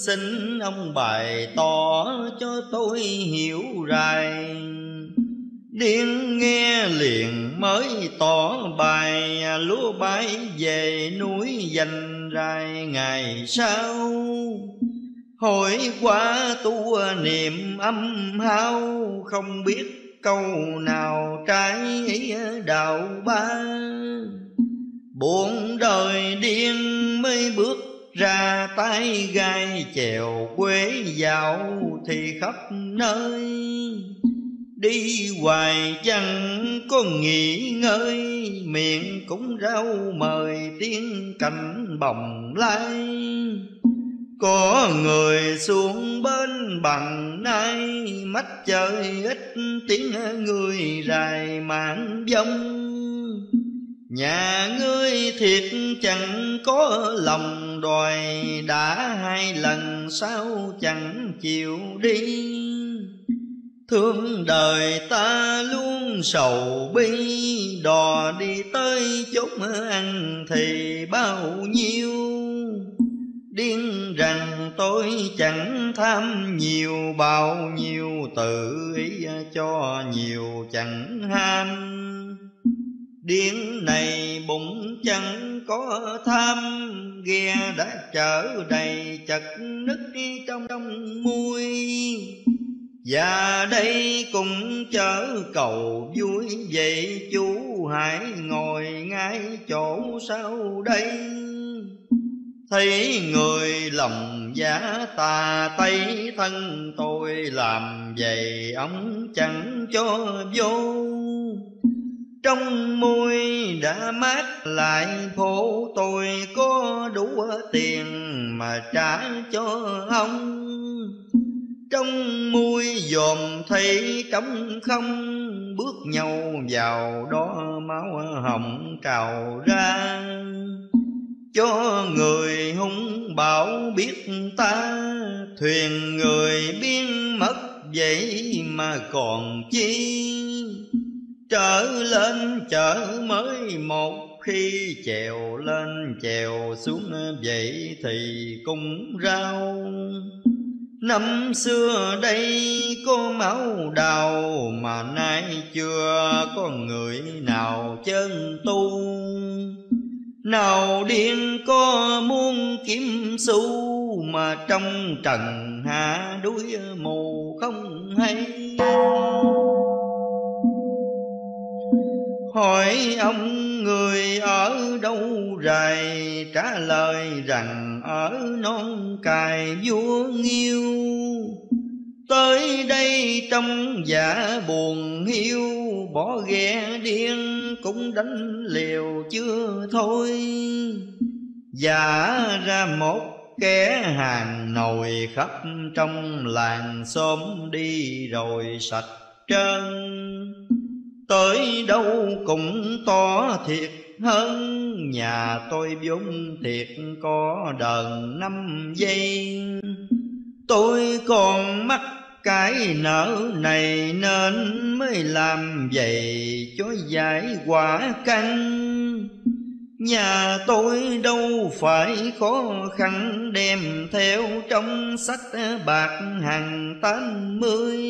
xin ông bày tỏ cho tôi hiểu rài. Điên nghe liền mới tỏ bài, lúa bay về núi dành rài ngày sau. Hỏi qua tu niệm âm hao, không biết câu nào trái ý đạo ba. Buồn đời điên mới bước ra, tay gai chèo quế dạo thì khắp nơi. Đi hoài chẳng có nghỉ ngơi, miệng cũng rau mời tiếng cảnh bồng lai. Có người xuống bên bằng nay, mắt trời ít tiếng người rài mãn dông. Nhà ngươi thiệt chẳng có lòng đòi, đã hai lần sao chẳng chịu đi. Thương đời ta luôn sầu bi, đò đi tới chốt ăn thì bao nhiêu. Điên rằng tôi chẳng tham nhiều, bao nhiêu tự ý cho nhiều chẳng ham. Điên này bụng chẳng có tham, ghe đã chở đầy chật nứt trong trong muôi. Và đây cũng chở cầu vui, vậy chú hãy ngồi ngay chỗ sau đây. Thấy người lòng giả tà tây, thân tôi làm vậy ông chẳng cho vô. Trong môi đã mát lại phố, tôi có đủ tiền mà trả cho ông. Trong môi dòm thấy trống không, bước nhau vào đó máu hồng trào ra. Cho người hung bão biết ta, thuyền người biến mất vậy mà còn chi. Trở lên chở mới một khi, chèo lên chèo xuống vậy thì cũng rau. Năm xưa đây có máu đào, mà nay chưa có người nào chân tu. Nào điên có muốn kiếm xu, mà trong trần hạ đuối mù không hay. Hỏi ông người ở đâu rày, trả lời rằng ở non cài vua Nghiêu. Tới đây trong dạ buồn hiu, bỏ ghe điên cũng đánh liều chưa thôi. Giả ra một kẻ hàng nồi, khắp trong làng xóm đi rồi sạch trơn. Tới đâu cũng to thiệt hơn, nhà tôi vốn thiệt có đờn năm giây. Tôi còn mắc cái nợ này nên mới làm vậy cho giải quả căng. Nhà tôi đâu phải khó khăn, đem theo trong sách bạc hàng tám mươi.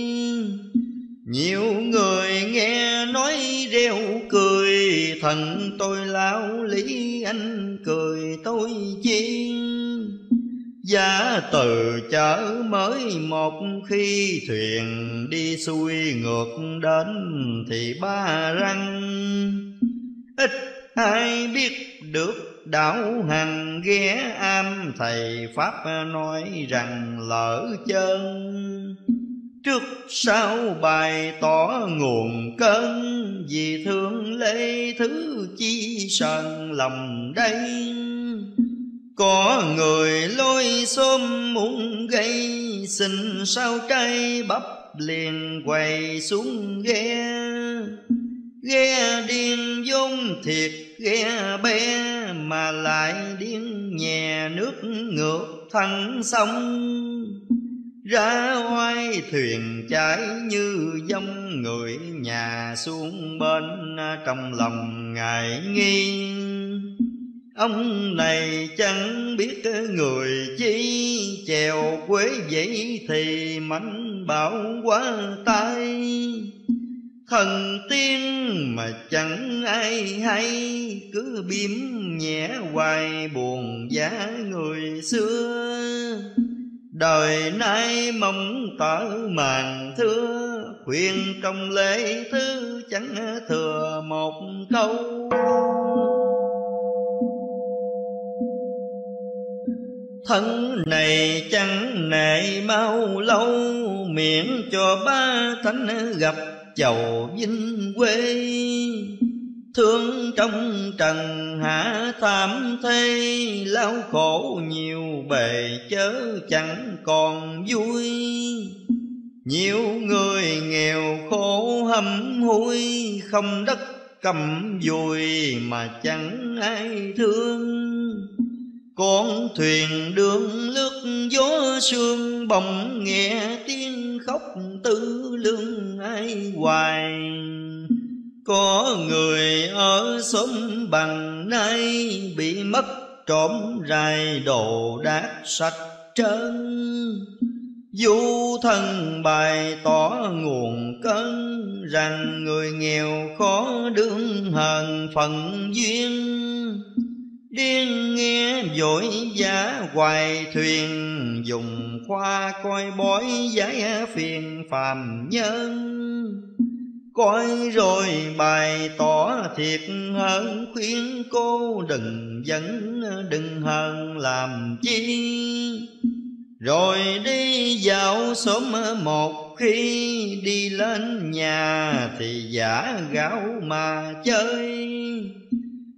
Nhiều người nghe nói reo cười, thần tôi lão lý anh cười tôi chi. Giá từ chở mới một khi, thuyền đi xuôi ngược đến thì ba răng. Ít ai biết được đạo hằng, ghé am thầy pháp nói rằng lỡ chân. Trước sau bày tỏ nguồn cơn, vì thương lê thứ chi sờn lòng đây. Có người lôi xôm muốn gây, xin sao trai bắp liền quầy xuống ghe. Ghe điên dung thiệt ghe bé, mà lại điên nhè nước ngược thẳng sông. Ra oai thuyền chảy như dông, người nhà xuống bên trong lòng ngại nghi. Ông này chẳng biết người chi, chèo quế vậy thì mảnh bảo quá tay. Thần tiên mà chẳng ai hay, cứ biếm nhẹ hoài buồn giá người xưa. Đời nay mong tở màn thưa, khuyên trong lễ thứ chẳng thừa một câu. Thân này chẳng nệ mau lâu, miễn cho ba thánh gặp chầu vinh quê. Thương trong trần hạ thảm thê, lao khổ nhiều bề chớ chẳng còn vui. Nhiều người nghèo khổ hầm húi, không đất cầm vùi mà chẳng ai thương. Con thuyền đường lướt gió sương, bỗng nghe tiếng khóc tư lương ai hoài. Có người ở xóm bằng nay, bị mất trộm rài đồ đạc sạch trơn. Du thần bày tỏ nguồn cơn, rằng người nghèo khó đương hờn phận duyên. Điên nghe vội vã hoài thuyền, dùng khoa coi bói giải phiền phàm nhân. Coi rồi bày tỏ thiệt hơn, khuyên cô đừng dẫn đừng hờn làm chi. Rồi đi dạo xóm một khi, đi lên nhà thì giả gạo mà chơi.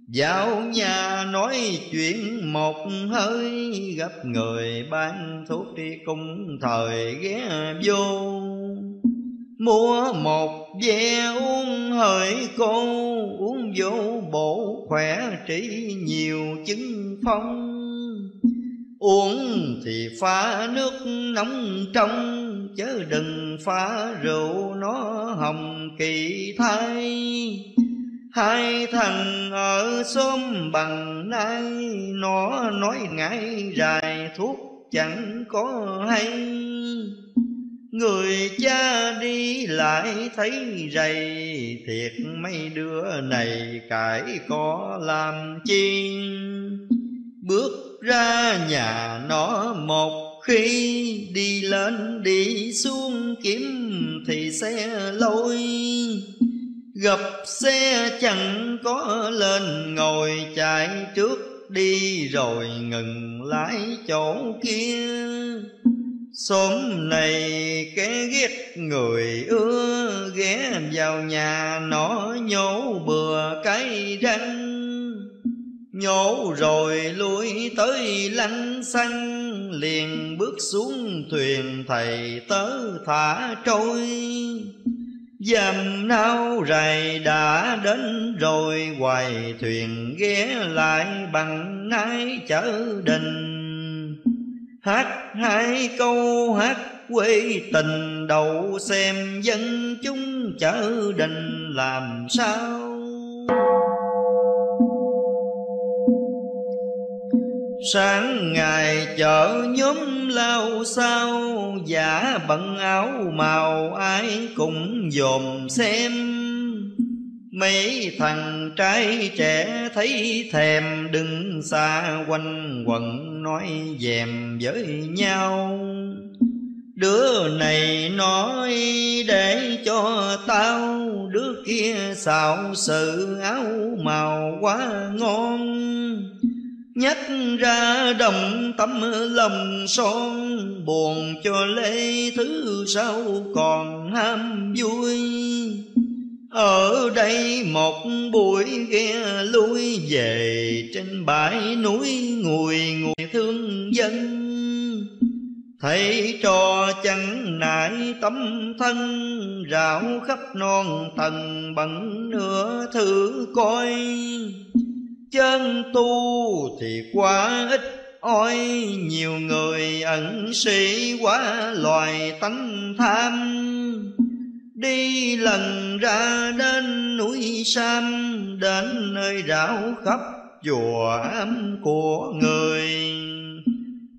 Dạo nhà nói chuyện một hơi, gặp người bán thuốc đi cùng thời ghé vô. Mua một ve uống hỡi cô, uống vô bổ khỏe trị nhiều chứng phong. Uống thì pha nước nóng trong, chớ đừng pha rượu nó hồng kỳ thay. Hai thằng ở xóm bằng nay, nó nói ngại rài thuốc chẳng có hay. Người cha đi lại thấy rầy, thiệt mấy đứa này cãi có làm chi. Bước ra nhà nó một khi, đi lên đi xuống kiếm thì xe lôi. Gặp xe chẳng có lên ngồi, chạy trước đi rồi ngừng lái chỗ kia. Xóm này cái ghét người ưa, ghé vào nhà nó nhổ bừa cái răng. Nhổ rồi lui tới lanh xăng, liền bước xuống thuyền thầy tớ thả trôi. Dầm nao rày đã đến rồi, hoài thuyền ghé lại bằng nái chở đình. Hát hai câu hát quê tình, đậu xem dân chúng chở đình làm sao. Sáng ngày chợ nhóm lao sao, giả bận áo màu ai cũng dòm xem. Mấy thằng trai trẻ thấy thèm, đừng xa quanh quẩn nói dèm với nhau. Đứa này nói để cho tao, đứa kia xạo sự áo màu quá ngon. Nhắc ra đồng tâm lòng son, buồn cho lấy thứ sau còn ham vui. Ở đây một buổi ghe lui về, trên bãi núi ngồi ngồi thương dân. Thấy trò chẳng nải tấm thân, rảo khắp non tầng bằng nửa thử coi. Chân tu thì quá ít oi, nhiều người ẩn sĩ quá loài tánh tham. Đi lần ra đến núi Sam, đến nơi rảo khắp chùa ám của người.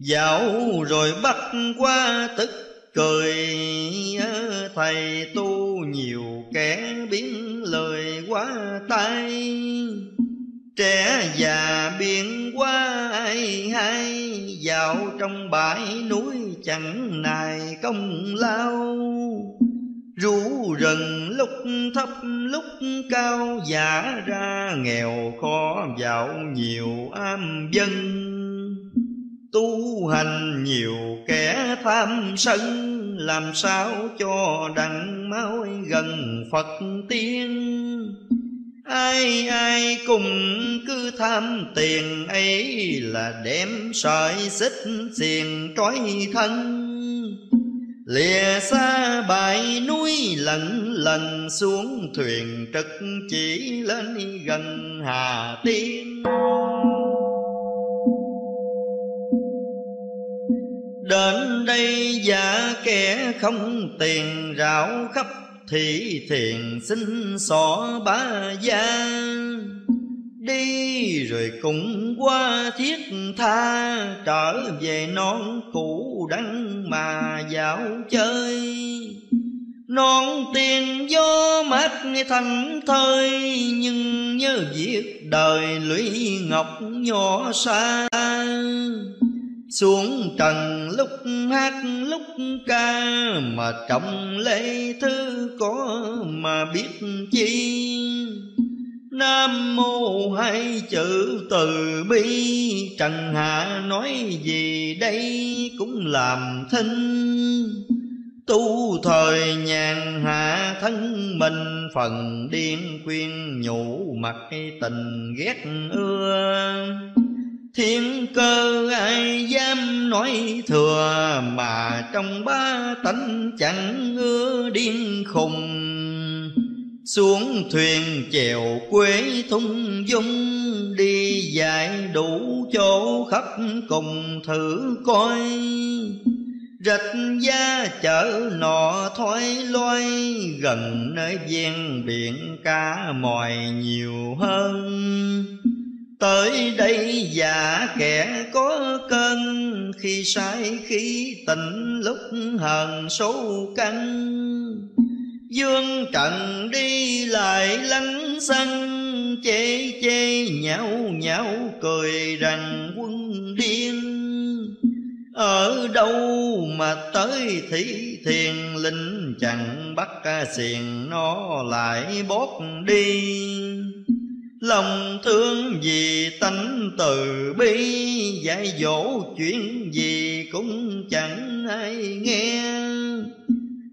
Dạo rồi bắt qua tức cười, thầy tu nhiều kẻ biến lời quá tay. Trẻ già biển quá ai hay, dạo trong bãi núi chẳng nài công lao. Rú rừng lúc thấp lúc cao, giả ra nghèo khó dạo nhiều am dân. Tu hành nhiều kẻ tham sân, làm sao cho đặng mau gần Phật tiên. Ai ai cùng cứ tham tiền ấy, là đem sợi xích xiềng trói thân. Lìa xa bãi núi lần lần xuống, thuyền trực chỉ lên gần Hà Tiên. Đến đây giả kẻ không tiền, rảo khắp thị thiền xin xỏ ba gia. Đi rồi cũng qua thiết tha, trở về non cũ đắng mà dạo chơi. Non tiền gió mát thành thơi, nhưng nhớ việc đời lũy ngọc nhỏ xa. Xuống trần lúc hát lúc ca, mà trọng lấy thứ có mà biết chi. Nam mô hai chữ từ bi, trần hạ nói gì đây cũng làm thinh. Tu thời nhàn hạ thân mình, phần điên khuyên nhủ mặc tình ghét ưa. Thiên cơ ai dám nói thừa, mà trong ba tánh chẳng ưa điên khùng. Xuống thuyền chèo quê thung dung, đi dạy đủ chỗ khắp cùng thử coi. Rạch da chở nọ thoái loay, gần nơi ven biển cá mòi nhiều hơn. Tới đây già kẻ có cơn, khi sai khi tỉnh lúc hờn số căn. Dương trần đi lại lắng xăng, chê chê nhão nhão cười rằng quân điên. Ở đâu mà tới thị thiền, linh chẳng bắt xiềng nó lại bót đi. Lòng thương gì tánh từ bi, dạy dỗ chuyện gì cũng chẳng ai nghe.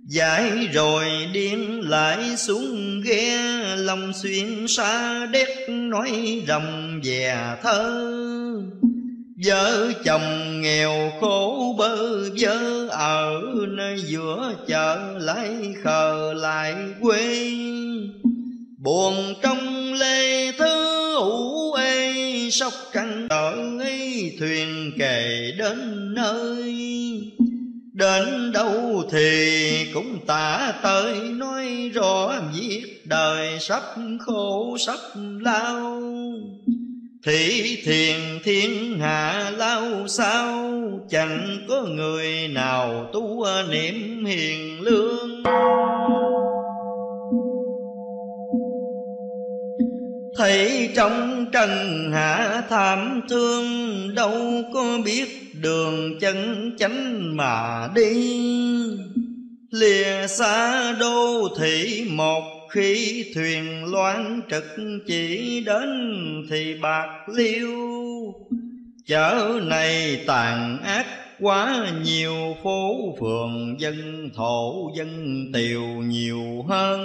Dạy rồi điên lại xuống ghe, lòng xuyên xa đét nói rồng dè thơ. Vợ chồng nghèo khổ bơ vơ, ở nơi giữa chợ lại khờ lại quê. Buồn trong lê thứ ủ ê, sóc trăng ở ấy thuyền kề đến nơi. Đến đâu thì cũng tả tới, nói rõ việc đời sắp khổ sắp lao. Thị thiền thiên hạ lao sao, chẳng có người nào tu niệm hiền lương. Thấy trong trần hạ thảm thương, đâu có biết đường chân chánh mà đi. Lìa xa đô thị một khi, thuyền loan trực chỉ đến thì bạc liêu. chớ này tàn ác quá nhiều, phố phường dân thổ dân tiều nhiều hơn.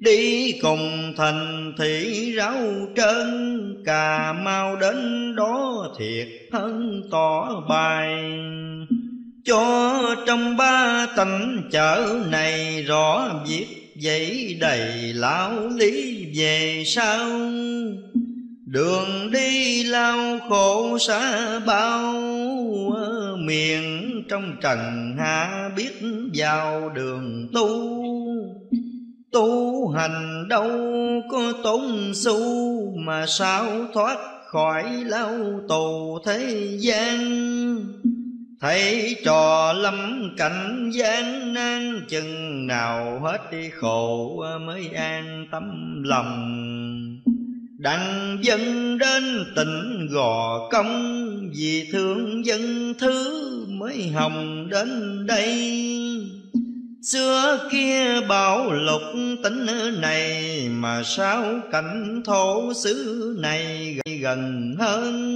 Đi cùng thành thị ráo trơn, Cà Mau đến đó thiệt hơn tỏ bài. Cho trong ba tỉnh chợ này rõ viết giấy đầy lão lý về sau. Đường đi lao khổ xa bao, miền trong trần hạ biết vào đường tu. Tu hành đâu có tốn xu, mà sao thoát khỏi lao tù thế gian. Thấy trò lắm cảnh gian nan, chừng nào hết đi khổ mới an tấm lòng. Đặng dân đến tỉnh Gò Công, vì thương dân thứ mới hồng đến đây. Xưa kia bảo lục tính này, mà sao cảnh thổ xứ này gần hơn.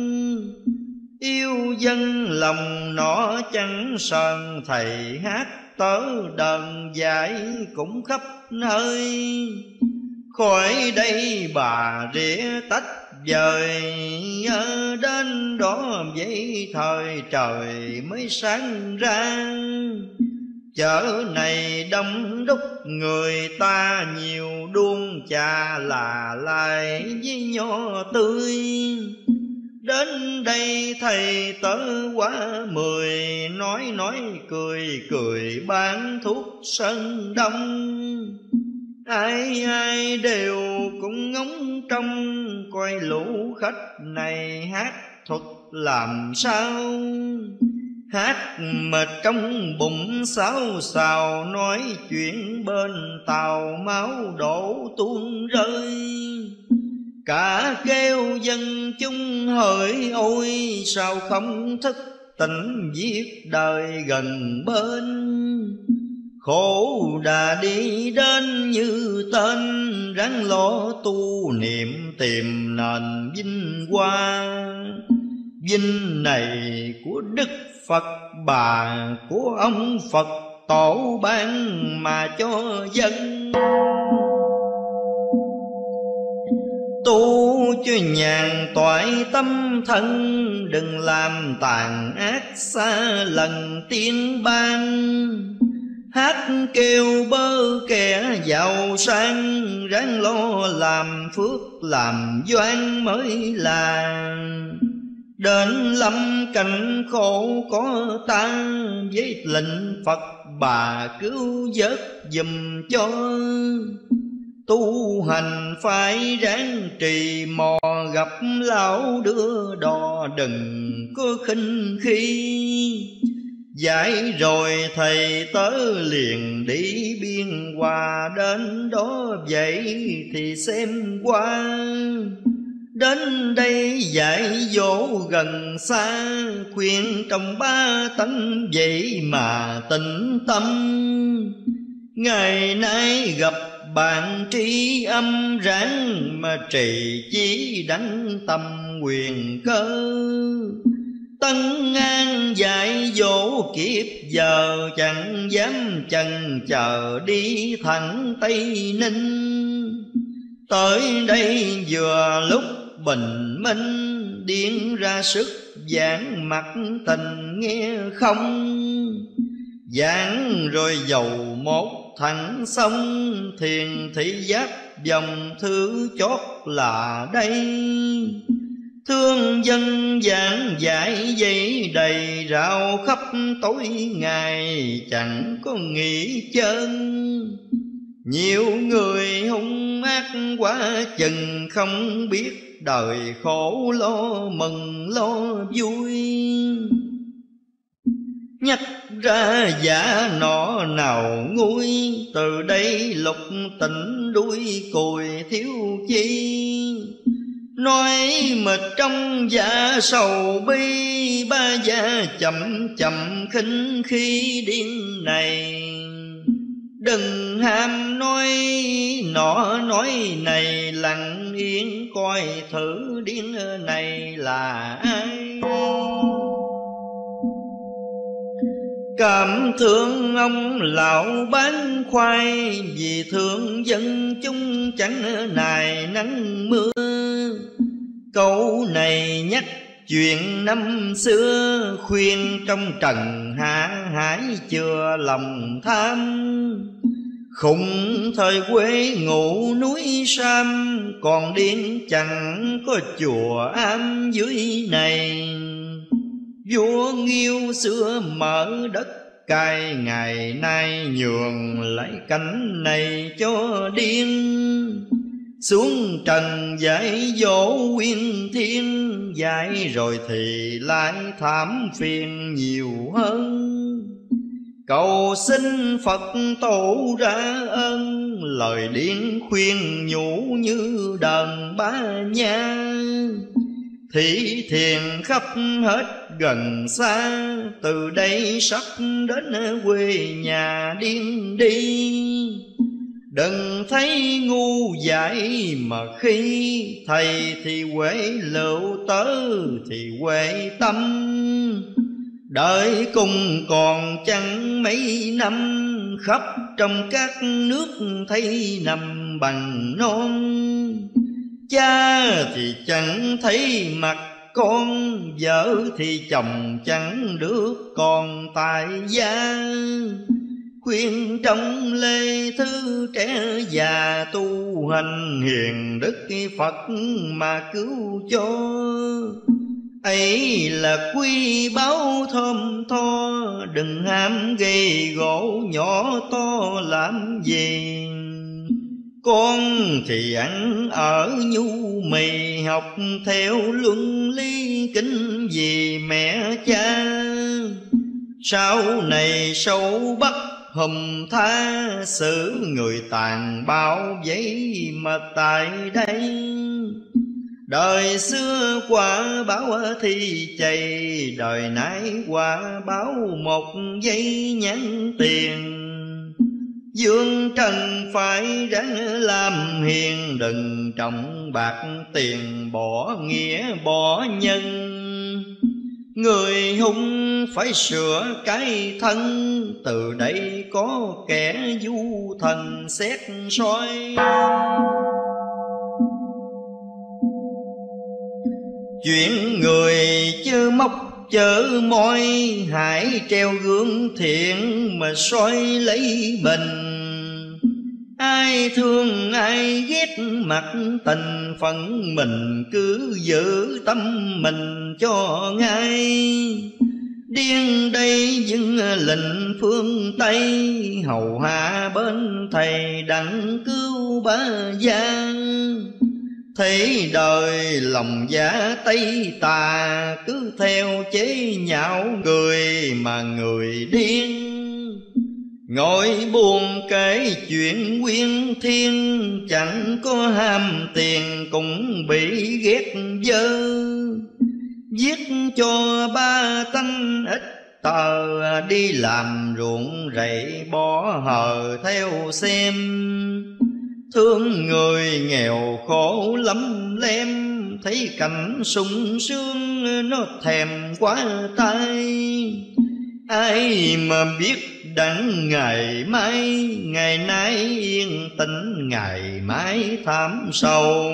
Yêu dân lòng nó chẳng sờn, thầy hát tớ đờn dạy cũng khắp nơi. Khỏi đây Bà Rịa tách vời, đến đó vậy thời trời mới sáng ra. Chợ này đông đúc người ta nhiều, đuông trà là lại với nho tươi. Đến đây thầy tớ quá mười, nói nói cười cười bán thuốc sơn đông. Ai ai đều cũng ngóng trông, coi lũ khách này hát thuật làm sao. Hát mệt trong bụng xáo xào, nói chuyện bên tàu máu đổ tuôn rơi. Cả kêu dân chúng hỡi ôi, sao không thức tỉnh giết đời gần bên. Khổ đã đi đến như tên, ráng lo tu niệm tìm nền vinh quang. Vinh này của Đức Phật Bà, của ông Phật Tổ ban mà cho dân. Tu cho nhàn toại tâm thân, đừng làm tàn ác xa lần tiên ban. Hát kêu bơ kẻ giàu sang, ráng lo làm phước làm doan mới là. Đến lâm cảnh khổ có ta, với lệnh Phật Bà cứu vớt dùm cho. Tu hành phải ráng trì mò, gặp lão đưa đò đừng có khinh khi. Giải rồi thầy tớ liền đi biên hòa, đến đó vậy thì xem qua. Đến đây dạy dỗ gần xa, khuyên trong ba tánh vậy mà tĩnh tâm. Ngày nay gặp bạn trí âm, ráng mà trì chí đánh tâm quyền cơ. Tân an dạy dỗ kiếp giờ, chẳng dám chần chờ đi thẳng Tây Ninh. Tới đây vừa lúc bình minh, điên ra sức giảng mặt tình nghe không. Giảng rồi dầu một thẳng sông, thiền thị giác dòng thứ chót là đây. Thương dân giảng giải dây đầy, rào khắp tối ngày chẳng có nghỉ chân. Nhiều người hung ác quá chừng, không biết đời khổ lo mừng lo vui. Nhắc ra giả nọ nào nguôi, từ đây lục tỉnh đuôi cùi thiếu chi. Nói mà trong dạ sầu bi, ba gia chậm chậm khinh khi điên này. Đừng ham nói nọ nói này, lặng yên coi thử điên này là ai. Cảm thương ông lão bán khoai, vì thương dân chúng chẳng nài nắng mưa. Câu này nhắc chuyện năm xưa, khuyên trong trần hạ hãi chừa lòng tham. Khủng thời quê ngủ núi Sam, còn điên chẳng có chùa am dưới này. Vua Nghiêu xưa mở đất cai, ngày nay nhường lại cánh này cho điên. Xuống trần dạy dỗ quyên thiên, dạy rồi thì lại thảm phiền nhiều hơn. Cầu xin Phật tổ ra ân, lời điên khuyên nhủ như đàn bá nha. Thị thiền khắp hết gần xa, từ đây sắp đến quê nhà điên đi. Đừng thấy ngu dại mà khi, thầy thì quê lựu tớ thì quê tâm. Đợi cùng còn chẳng mấy năm, khắp trong các nước thấy nằm bằng non. Cha thì chẳng thấy mặt con, vợ thì chồng chẳng được còn tại gia. Khuyên trong lê thứ trẻ già, tu hành hiền đức Phật mà cứu cho. Ấy là quý báu thơm tho, đừng ham gây gỗ nhỏ to làm gì. Con thì ăn ở nhu mì, học theo luân lý kính vì mẹ cha. Sau này sâu bắt hùm tha, xử người tàn bao giấy mà tại đây. Đời xưa quả báo thì chày, đời nãy quả báo một giây nhắn tiền. Dương trần phải ráng làm hiền, đừng trọng bạc tiền bỏ nghĩa bỏ nhân. Người hung phải sửa cái thân, từ đây có kẻ du thần xét soi. Chuyện người chớ móc chớ môi, hãy treo gương thiện mà soi lấy mình. Ai thương ai ghét mặt tình phận mình, cứ giữ tâm mình cho ngay. Điên đây những lệnh phương Tây, hầu hạ bên thầy đặng cứu ba gia. Thấy đời lòng giả Tây tà, cứ theo chế nhạo người mà người điên. Ngồi buồn kể chuyện quyên thiên, chẳng có ham tiền cũng bị ghét dơ. Viết cho ba tánh ít tờ, đi làm ruộng rẫy bỏ hờ theo xem. Thương người nghèo khổ lắm lem, thấy cảnh sung sướng nó thèm quá tay. Ai mà biết đặng ngày mai, ngày nay yên tĩnh ngày mai thảm sầu.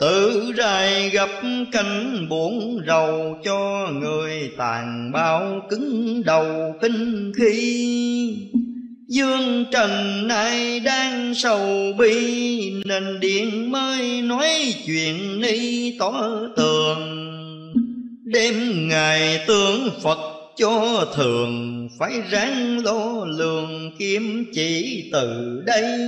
Tự rày gặp cảnh buồn rầu, cho người tàn bao cứng đầu kinh khi. Dương trần này đang sầu bi, nên điện mới nói chuyện đi tỏ tường. Đêm ngày tưởng Phật cho thường, phải ráng lo lường kiếm chỉ từ đây.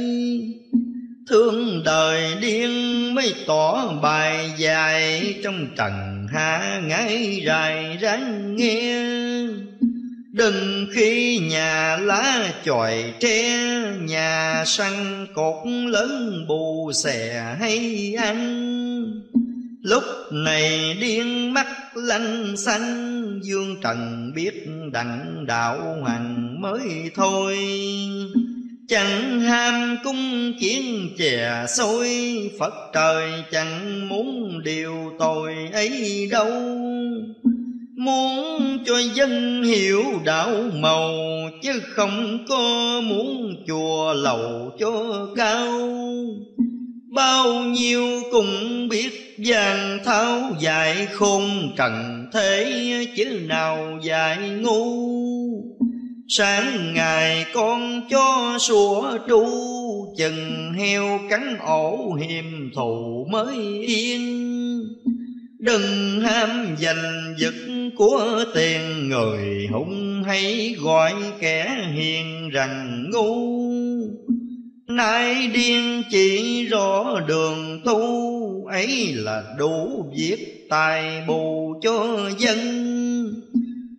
Thương đời điên mới tỏ bài dài, trong trần hạ ngái rài ráng nghe. Đừng khi nhà lá chòi tre, nhà săn cột lớn bù xè hay ăn. Lúc này điên mắt lanh xanh, dương trần biết đặng đạo hoàng mới thôi. Chẳng ham cung kiến chè xôi, Phật trời chẳng muốn điều tội ấy đâu. Muốn cho dân hiểu đạo màu, chứ không có muốn chùa lầu cho cao. Bao nhiêu cũng biết gian tháo dạy khôn trần thế, chứ nào dạy ngu. Sáng ngày con cho sủa tru, chừng heo cắn ổ hiềm thù mới yên. Đừng ham giành giật của tiền, người hung hay gọi kẻ hiền rằng ngu. Nay điên chỉ rõ đường tu, ấy là đủ việc tài bù cho dân.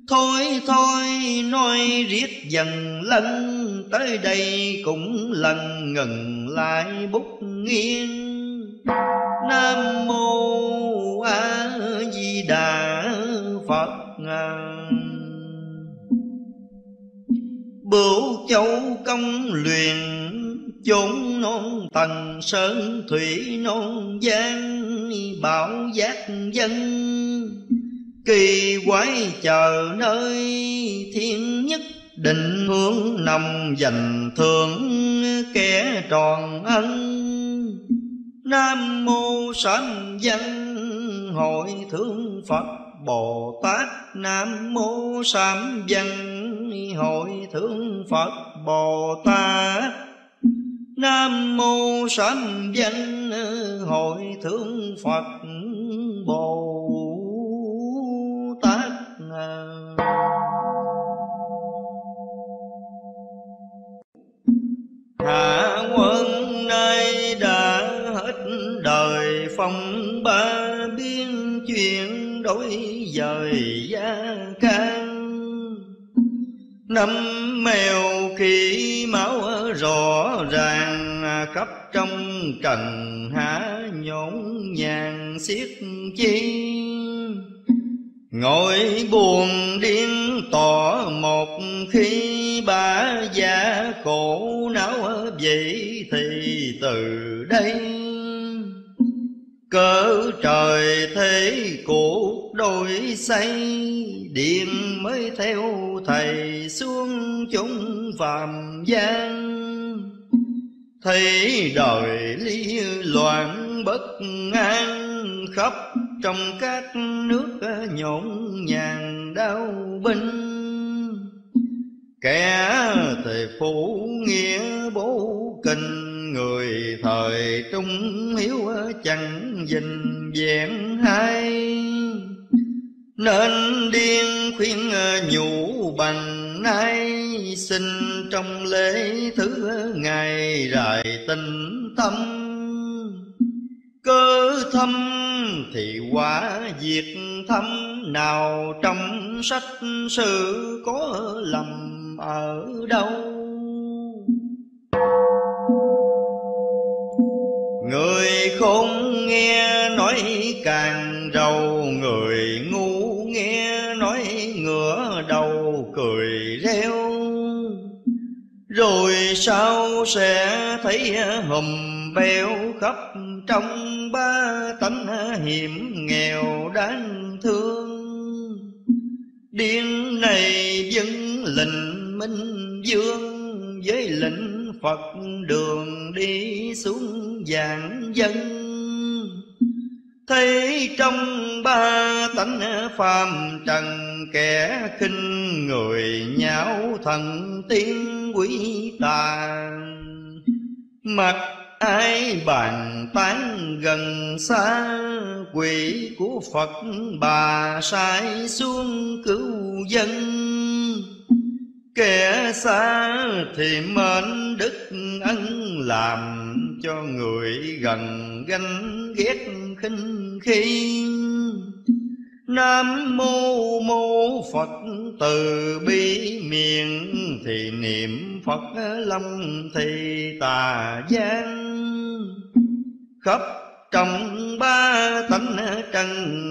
Thôi thôi nói riết dần lân, tới đây cũng lần ngừng lại bút nghiêng. Nam mô A Di Đà Phật. Bửu Châu công luyện, chốn non tầng sơn thủy non giang, bảo giác dân kỳ quái chờ nơi thiên nhất. Định hướng nằm dành thưởng kẻ tròn ân. Nam mô sanh văn hội thượng Phật Bồ Tát. Nam mô sanh văn hội thượng Phật Bồ Tát. Nam mô sanh văn hội thượng Phật Bồ Tát. Hạ quân nay đã đời phong ba biến chuyển đổi dời gia can. Năm mèo khi máu rõ ràng, khắp trong trần há nhổn nhàng xiết chi. Ngồi buồn điên tỏ một khi, bả giả cổ não vậy thì từ đây. Cỡ trời thế cuộc đổi xây, điện mới theo thầy xuống chúng phàm gian. Thấy đời ly loạn bất an, khắp trong các nước nhộn nhàng đau binh. Kẻ thì phủ nghĩa bố kình, người thời trung hiếu chẳng dình vẹn hay. Nên điên khuyên nhủ bằng nay, xin trong lễ thứ ngày rài tình tâm. Cơ thâm thì quả diệt thâm, nào trong sách sự có lầm ở đâu. Người không nghe nói càng rầu, người ngu nghe nói ngửa đầu cười reo. Rồi sao sẽ thấy hùm beo khắp trong ba tánh hiểm nghèo đáng thương. Điên này vẫn lệnh minh vương, với lệnh Phật đường đi xuống vạn dân. Thấy trong ba tánh phàm trần, kẻ khinh người nháo thần tiên quỷ tà. Mặc ai bàn tán gần xa, quỷ của Phật bà sai xuống cứu dân. Kẻ xa thì mến đức ân, làm cho người gần ganh ghét khinh khi. Nam mô mô Phật từ bi, miệng thì niệm Phật lòng thì tà gian. Khắp trong ba tánh trần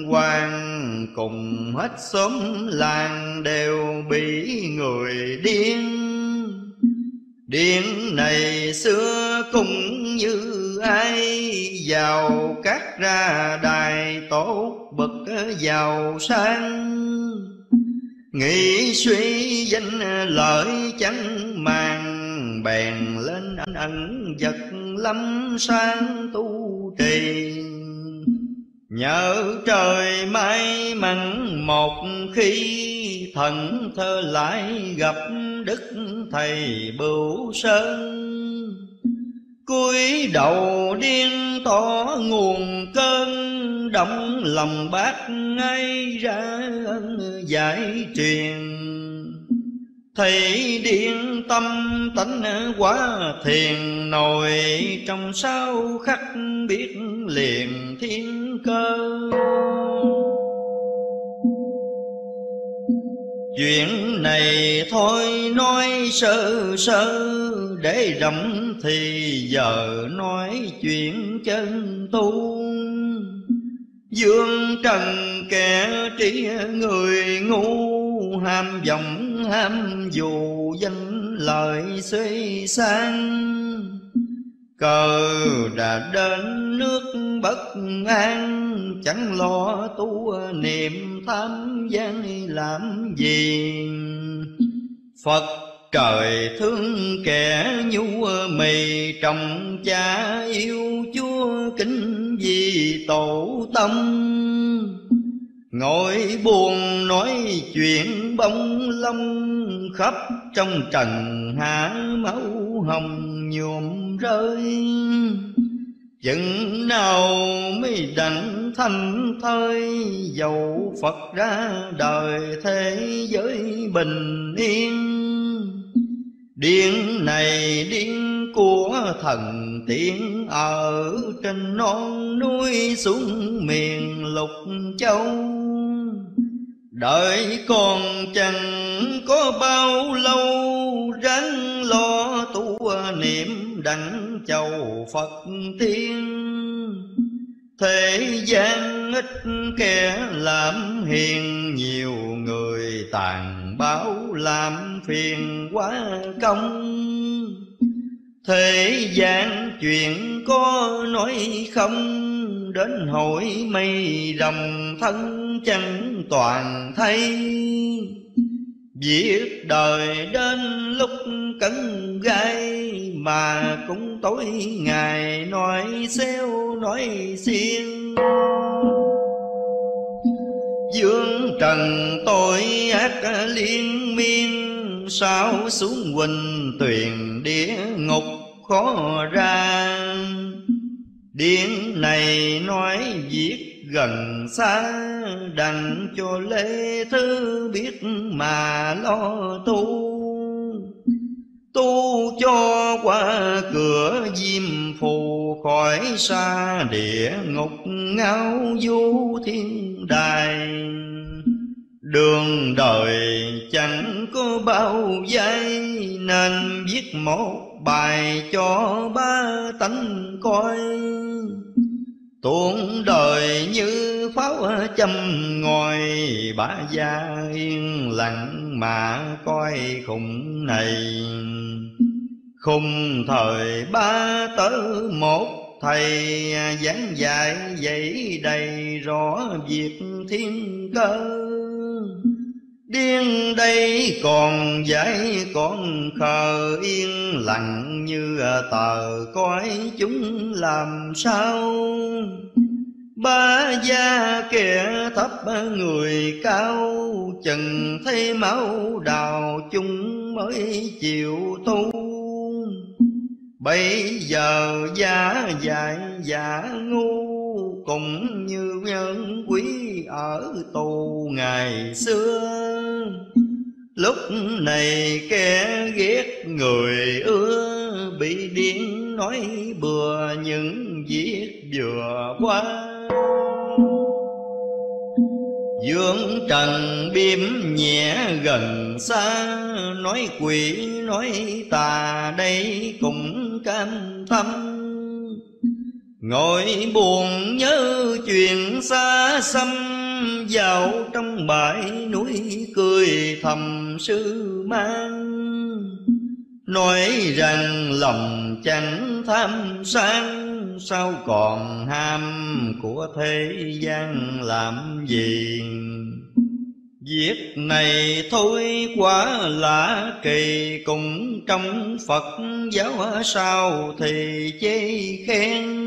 hoàng, cùng hết xóm làng đều bị người điên. Điên này xưa cũng như ai, giàu cát ra đài tốt bậc giàu sang. Nghĩ suy danh lợi chẳng màng, bèn lên anh ẩn vật lắm sang tu trì. Nhờ trời may mắn một khi, thần thơ lại gặp đức thầy Bửu Sơn. Cúi đầu điên tỏ nguồn cơn, động lòng bác ngay ra ân giải truyền. Thầy điên tâm tánh quá thiền, nổi trong sao khắc biết liền thiên cơ. Chuyện này thôi nói sơ sơ, để rộng thì giờ nói chuyện chân tu. Dương trần kẻ trí người ngu, ham vọng ham dù danh lợi suy sang. Cờ đã đến nước bất an, chẳng lo tu niệm tham gian làm gì. Phật trời thương kẻ nhu mì, trọng cha yêu chúa kính vì tổ tâm. Ngồi buồn nói chuyện bông lông, khắp trong trần hạ máu hồng nhuộm rơi. Chừng nào mới đặng thành thơi, dầu Phật ra đời thế giới bình yên. Điên này điên của thần tiên, ở trên non núi xuống miền lục châu. Đợi còn chẳng có bao lâu, ráng lo tu niệm đặng chầu Phật tiên. Thế gian ít kẻ làm hiền, nhiều người tàn báo làm phiền quá công. Thế gian chuyện có nói không, đến hỏi mây rồng thân chẳng toàn thấy. Biết đời đến lúc cấn gai, mà cũng tối ngày nói xéo nói xiên. Dương trần tội ác liên miên, sao xuống huỳnh tuyền địa ngục khó ra. Điên này nói việc gần xa, đặng cho lễ thứ biết mà lo tu. Tu cho qua cửa diêm phù, khỏi xa địa ngục ngao du thiên đài. Đường đời chẳng có bao giây, nên viết một bài cho ba tánh coi. Tuôn đời như pháo châm ngòi, bả gia yên lặng mà coi khùng này. Khùng thời ba tớ một thầy, giảng dạy dạy đầy rõ việc thiên cơ. Điên đây còn dạy còn khờ, yên lặng như tờ coi chúng làm sao. Ba gia kẻ thấp người cao, chừng thấy máu đào chúng mới chịu tu. Bây giờ giả dại giả ngu, cũng như nhân quý ở tù ngày xưa. Lúc này kẻ ghét người ưa, bị điên nói bừa những việc vừa qua. Dương trần biếm nhẹ gần xa, nói quỷ nói tà đây cũng cam thâm. Ngồi buồn nhớ chuyện xa xăm, vào trong bãi núi cười thầm sư mang. Nói rằng lòng chẳng tham sang, sao còn ham của thế gian làm gì? Việc này thôi quá lạ kỳ, cũng trong Phật giáo sao thì chê khen.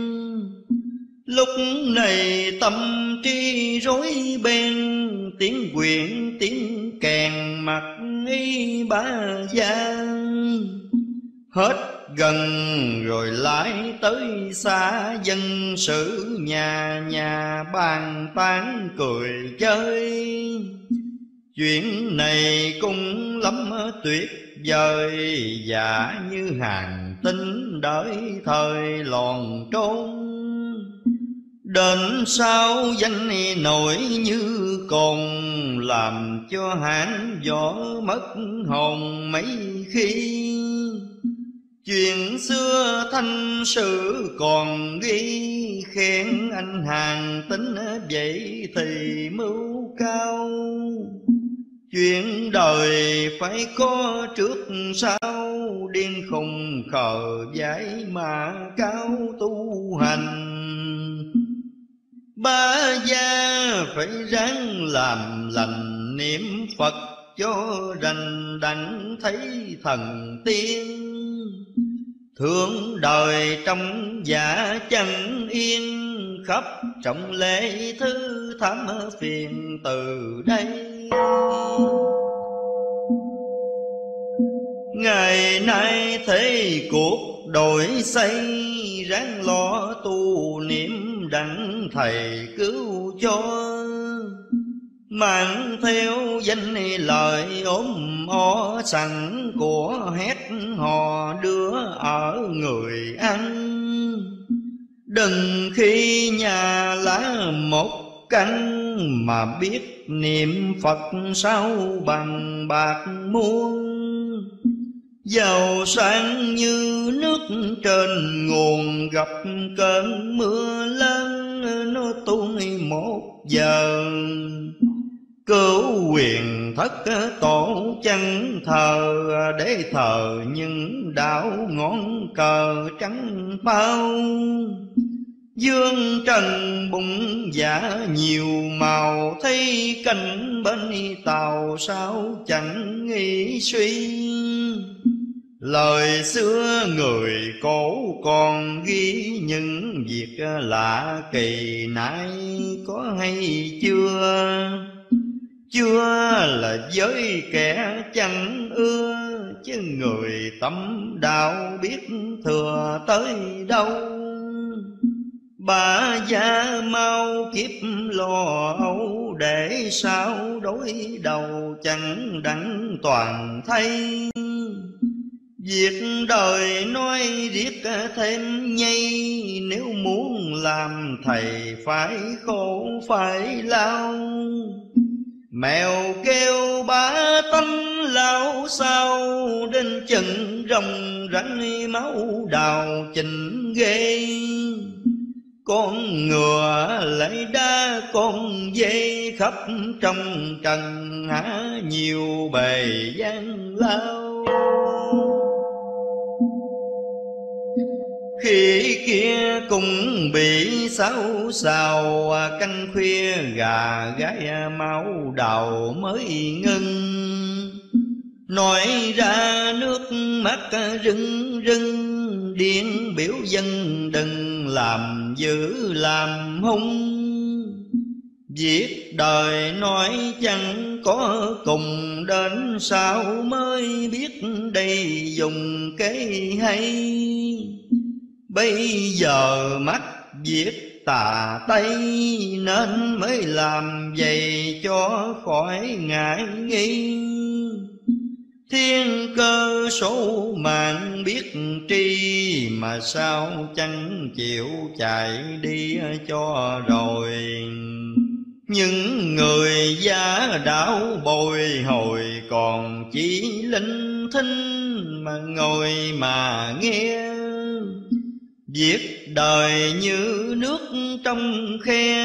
Lúc này tâm trí rối beng, tiếng quyện tiếng kèn mặc y ba gian. Hết gần rồi lại tới xa, dân sự nhà nhà bàn tán cười chơi. Chuyện này cũng lắm tuyệt vời, giả như hàng tinh đợi thời lòn trốn. Đến sau danh nổi như còn, làm cho hãng võ mất hồn mấy khi. Chuyện xưa thanh sử còn ghi, khen anh hàng tính vậy thì mưu cao. Chuyện đời phải có trước sau, điên khùng khờ giải mà cao tu hành. Ba gia phải ráng làm lành, niệm Phật cho đành đặng thấy thần tiên. Thương đời trong giả chẳng yên, khắp trọng lễ thứ thảm phiền từ đây. Ngày nay thế cuộc đổi xây, ráng lo tu niệm đặng thầy cứu cho. Mang theo danh lời ốm o, sẵn của hét hò đưa ở người ăn. Đừng khi nhà lá một căn, mà biết niệm Phật sao bằng bạc muôn. Giàu sang như nước trên nguồn, gặp cơn mưa lớn nó tuôn một giờ. Cứu quyền thất tổ chẳng thờ, để thờ những đạo ngón cờ trắng bao. Dương trần bụng giả nhiều màu, thấy cánh bên tàu sao chẳng nghĩ suy. Lời xưa người cổ còn ghi, những việc lạ kỳ nãy có hay chưa? Chưa là với kẻ chẳng ưa, chứ người tâm đạo biết thừa tới đâu. Bà gia mau kiếp lo âu, để sao đối đầu chẳng đặng toàn thay. Việc đời nói riết thêm nhây, nếu muốn làm thầy phải khổ phải lao. Mèo kêu bá tánh lao sao, đến chừng rồng rắn máu đào chỉnh ghê. Con ngựa lấy đá con dây, khắp trong trần há nhiều bề gian lao. Khi kia cũng bị xấu xào, canh khuya gà gái máu đầu mới ngưng. Nói ra nước mắt rưng rưng, điên biểu dân đừng làm dữ làm hung. Việc đời nói chẳng có cùng, đến sao mới biết đây dùng cái hay. Bây giờ mắc việc tà tây, nên mới làm vậy cho khỏi ngại nghi. Thiên cơ số mạng biết tri, mà sao chẳng chịu chạy đi cho rồi. Những người giả đảo bồi hồi, còn chỉ linh thinh mà ngồi mà nghe. Việc đời như nước trong khe,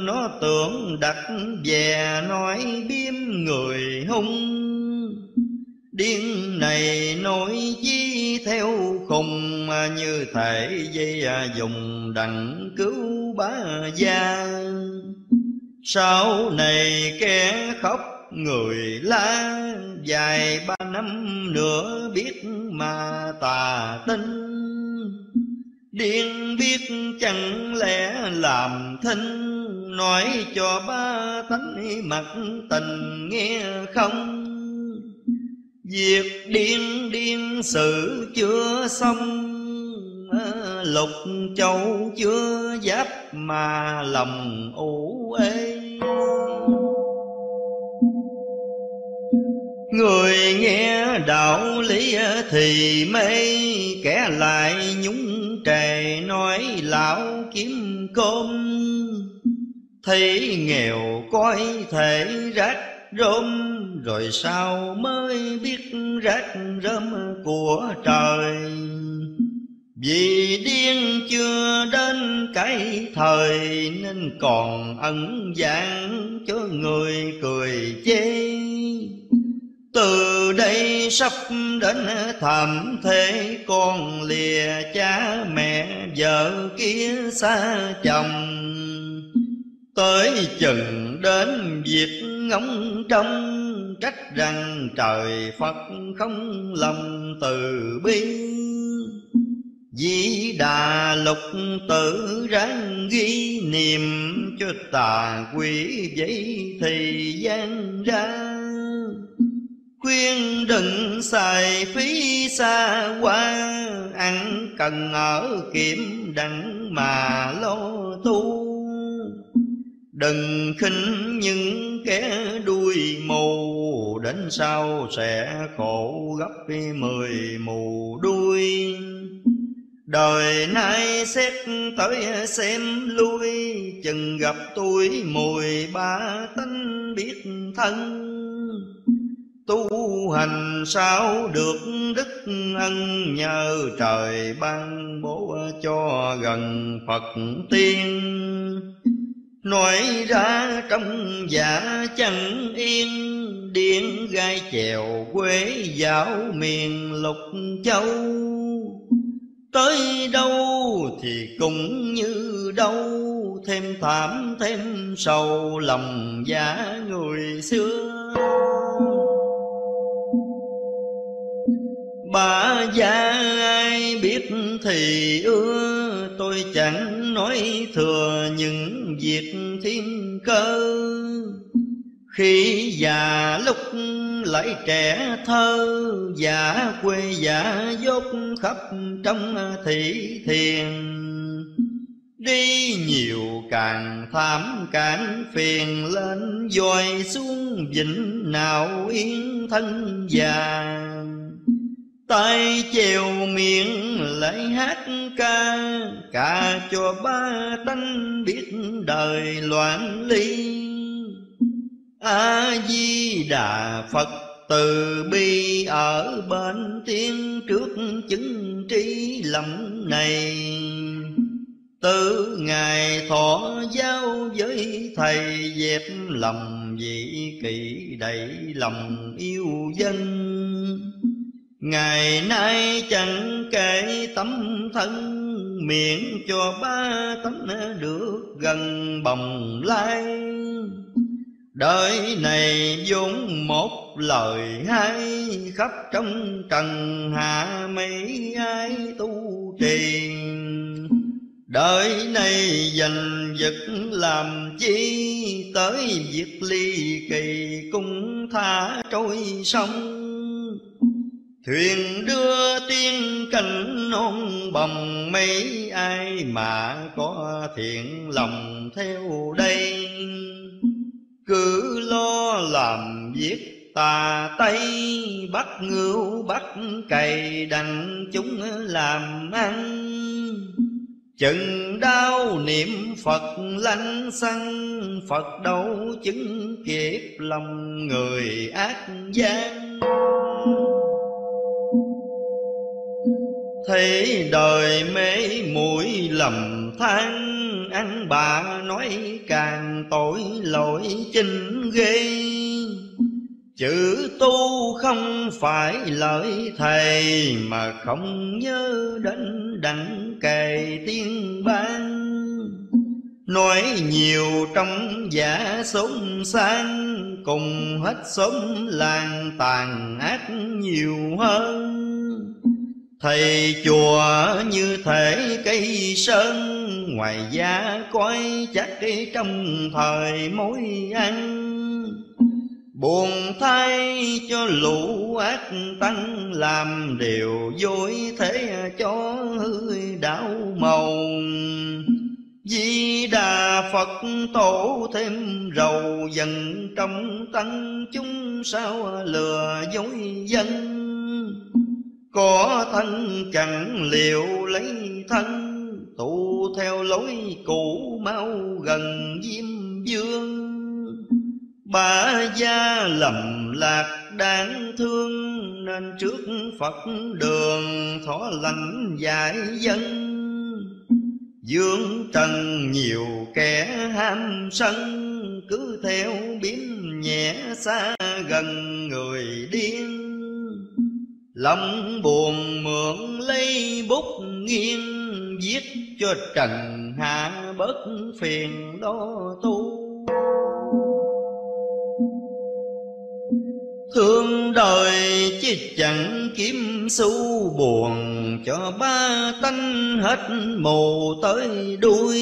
nó tưởng đặt về nói biếm người hung. Điên này nổi chi theo khùng, như thể dây dùng đặng cứu bá gia. Sau này kẻ khóc người la, dài ba năm nữa biết mà tà tinh. Điên biết chẳng lẽ làm thinh, nói cho ba tánh mặt tình nghe không. Việc điên điên sự chưa xong, lục châu chưa giáp mà lòng ủ ê. Người nghe đạo lý thì mê, kẻ lại nhúng trề nói lão kiếm cơm. Thấy nghèo coi thể rách rôm, rồi sao mới biết rách rơm của trời. Vì điên chưa đến cái thời, nên còn ẩn dạng cho người cười chê. Từ đây sắp đến thảm thế, con lìa cha mẹ vợ kia xa chồng. Tới chừng đến việc ngóng trông, trách rằng trời Phật không lòng từ bi. Di Đà lục tự ráng ghi niệm, cho tà quỷ giấy thì gian ra. Khuyên đừng xài phí xa quá, ăn cần ở kiểm đặng mà lo tu. Đừng khinh những kẻ đuôi mù, đến sau sẽ khổ gấp mười mù đuôi. Đời nay xét tới xem lui, chừng gặp tuổi mùi ba tánh biết thân. Tu hành sao được đức ân, nhờ trời ban bố cho gần Phật tiên. Nói ra trong giả chẳng yên, điên gai chèo quế dạo miền lục châu. Tới đâu thì cũng như đâu, thêm thảm thêm sầu lòng giả người xưa. Bà già ai biết thì ưa, tôi chẳng nói thừa những việc thiên cơ. Khi già lúc lại trẻ thơ, giả quê giả dốt khắp trong thị thiền. Đi nhiều càng thảm càng phiền, lên dòi xuống vĩnh nào yên thân già. Tay chèo miệng lại hát ca, ca cho ba tánh biết đời loạn ly. A Di Đà Phật từ bi, ở bên tiên trước chứng trí lòng này. Từ ngày thọ giao với thầy, dẹp lòng vị kỷ đẩy lòng yêu dân. Ngày nay chẳng kể tấm thân, miệng cho ba tấm được gần bồng lai. Đời này vốn một lời hai, khắp trong trần hạ mấy ai tu trì. Đời này dành giật làm chi, tới việc ly kỳ cũng thả trôi sông. Thuyền đưa tiên cảnh non bồng, mấy ai mà có thiện lòng theo đây. Cứ lo làm việc tà tây, bắt ngưu bắt cày đặng chúng làm ăn. Chừng đau niệm Phật lanh xăng, Phật đâu chứng kiếp lòng người ác gian. thấy đời mê muội lầm than, ăn bà nói càng tội lỗi chinh ghê. Chữ tu không phải lợi thầy, mà không nhớ đến đặng kề tiên ban. Nói nhiều trong giả sống sang, cùng hết sống làng tàn ác nhiều hơn. Thầy chùa như thể cây sơn, ngoài da coi chắc trong thời mối ăn. Buồn thay cho lũ ác tăng, làm điều dối thế cho hơi đảo màu. Di Đà Phật tổ thêm rầu dần, trong tăng chúng sao lừa dối dân. Có thân chẳng liệu lấy thân, tụ theo lối cũ mau gần Diêm Vương. Bà gia lầm lạc đáng thương, nên trước Phật đường thọ lãnh giải dân. Dương trần nhiều kẻ ham sân, cứ theo biến nhẹ xa gần người điên. Lòng buồn mượn lấy bút nghiêng, viết cho trần hạ bớt phiền lo tu. Thương đời chứ chẳng kiếm xu, buồn cho ba tánh hết mồ tới đuôi.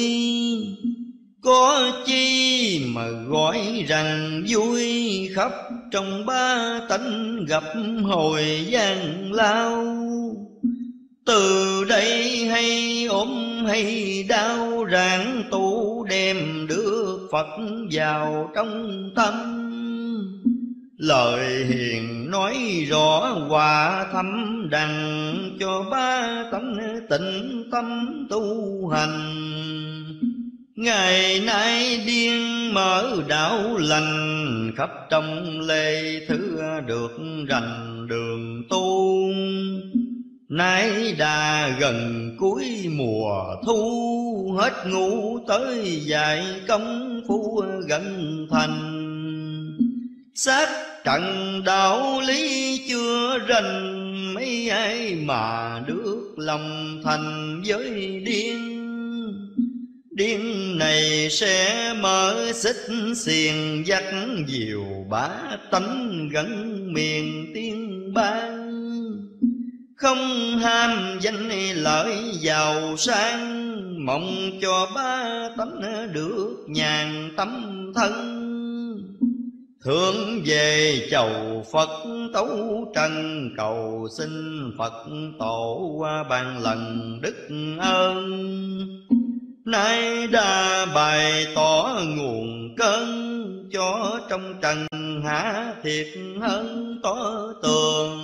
Có chi mà gọi rằng vui, khắp trong ba tánh gặp hồi gian lao. Từ đây hay ốm hay đau, ráng tu đem đưa Phật vào trong tâm. Lời hiền nói rõ hòa thấm đặng, cho ba tánh tịnh tâm tu hành. Ngày nay điên mở đạo lành, khắp trong lê thứ được rành đường tu. Nay đã gần cuối mùa thu, hết ngủ tới dạy công phu gần thành. Xác trận đạo lý chưa rành, mấy ai mà được lòng thành với điên. Điên này sẽ mở xích xiềng dắt, diều bá tánh gần miền tiên ban. Không ham danh lợi giàu sang, mong cho ba tánh được nhàn tâm thân. Thương về chầu Phật tấu trần, cầu xin Phật tổ ban lần đức ơn. Nay đã bày tỏ nguồn cơn, cho trong trần hạ thiệt hơn tỏ tường.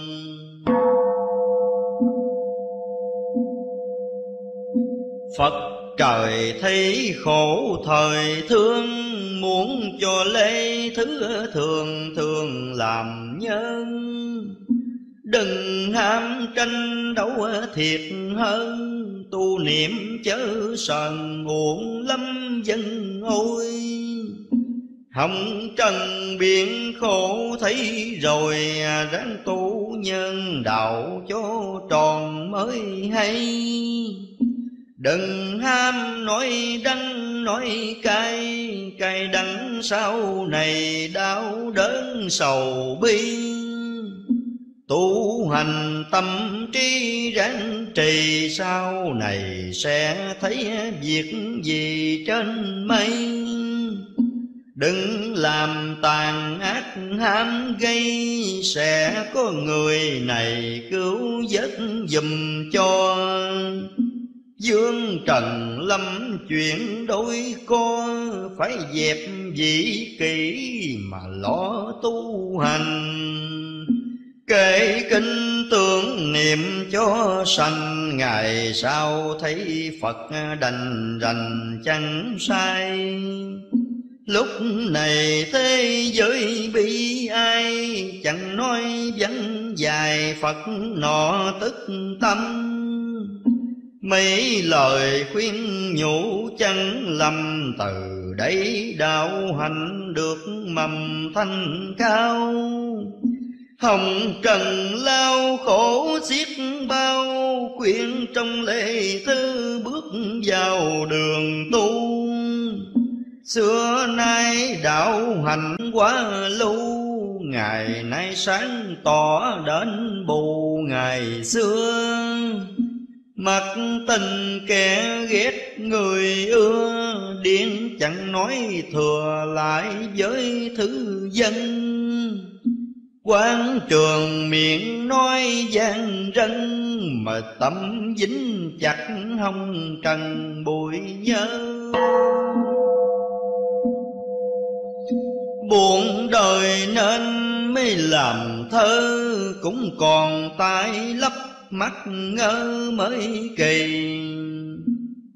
Phật trời thấy khổ thời thương, muốn cho lấy thứ thường thường làm nhân. Đừng ham tranh đấu thiệt hơn, tu niệm chớ sờn nguồn lắm dân ôi. Hồng trần biển khổ thấy rồi, ráng tu nhân đạo cho tròn mới hay. Đừng ham nói đắng nói cay, cay đắng sau này đau đớn sầu bi. Tu hành tâm trí ráng trì, sau này sẽ thấy việc gì trên mây. Đừng làm tàn ác ham gây, sẽ có người này cứu vớt giùm cho. Dương trần lâm chuyện đôi co, phải dẹp dĩ kỹ mà lo tu hành. Kể kinh tưởng niệm cho sanh, ngày sau thấy Phật đành rành chẳng sai. Lúc này thế giới bi ai, chẳng nói vấn dài Phật nọ tức tâm. mấy lời khuyên nhủ chẳng lầm, từ đấy đạo hành được mầm thanh cao. Hồng trần lao khổ xiết bao, quyện trong lễ thư bước vào đường tu. Xưa nay đạo hành quá lưu, ngày nay sáng tỏ đến bù ngày xưa. Mặc tình kẻ ghét người ưa, điên chẳng nói thừa lại với thứ dân. Quán trường miệng nói gian rân, mà tâm dính chặt hồng trần bụi nhớ. Buồn đời nên mới làm thơ, cũng còn tay lấp mắt ngơ mới kỳ.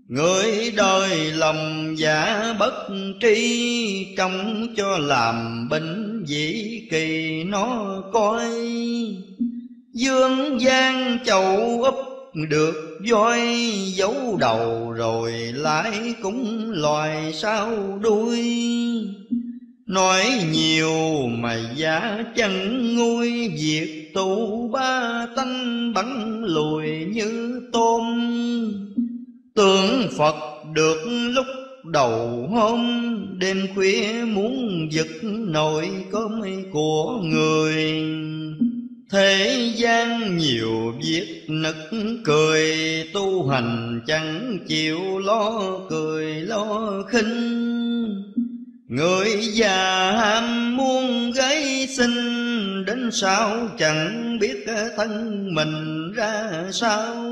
Người đời lòng giả bất tri, trong cho làm bệnh dĩ kỳ nó coi. Dương gian chậu úp được voi, giấu đầu rồi lại cũng loài sau đuôi. Nói nhiều mà giả chẳng nguôi, việc tu ba tánh bắn lùi như tôm. Tưởng Phật được lúc đầu hôm, đêm khuya muốn giật nồi cơm của người. Thế gian nhiều việc nực cười, tu hành chẳng chịu lo cười lo khinh. Người già ham muốn gái sinh, đến sao chẳng biết thân mình ra sao.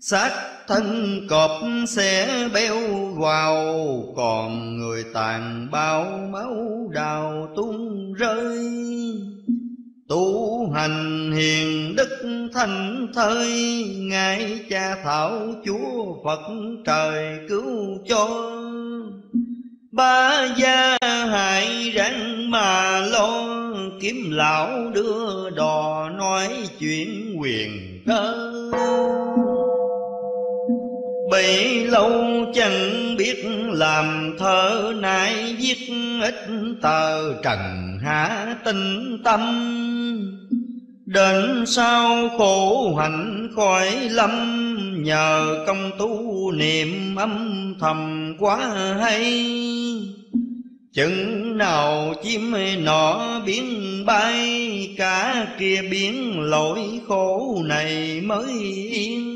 Xác thân cọp sẽ béo vào, còn người tàn bao máu đào tuôn rơi. Tu hành hiền đức thành thơi, ngài cha thảo chúa Phật trời cứu cho. Ba gia hại ráng mà lo, kiếm lão đưa đò nói chuyện quyền cơ. Bấy lâu chẳng biết làm thơ, nay viết ít tờ trần hạ tinh tâm. Đến sau khổ hạnh khỏi lâm, nhờ công tu niệm âm thầm quá hay. Chừng nào chim nọ biến bay, cả kia biến lỗi khổ này mới yên.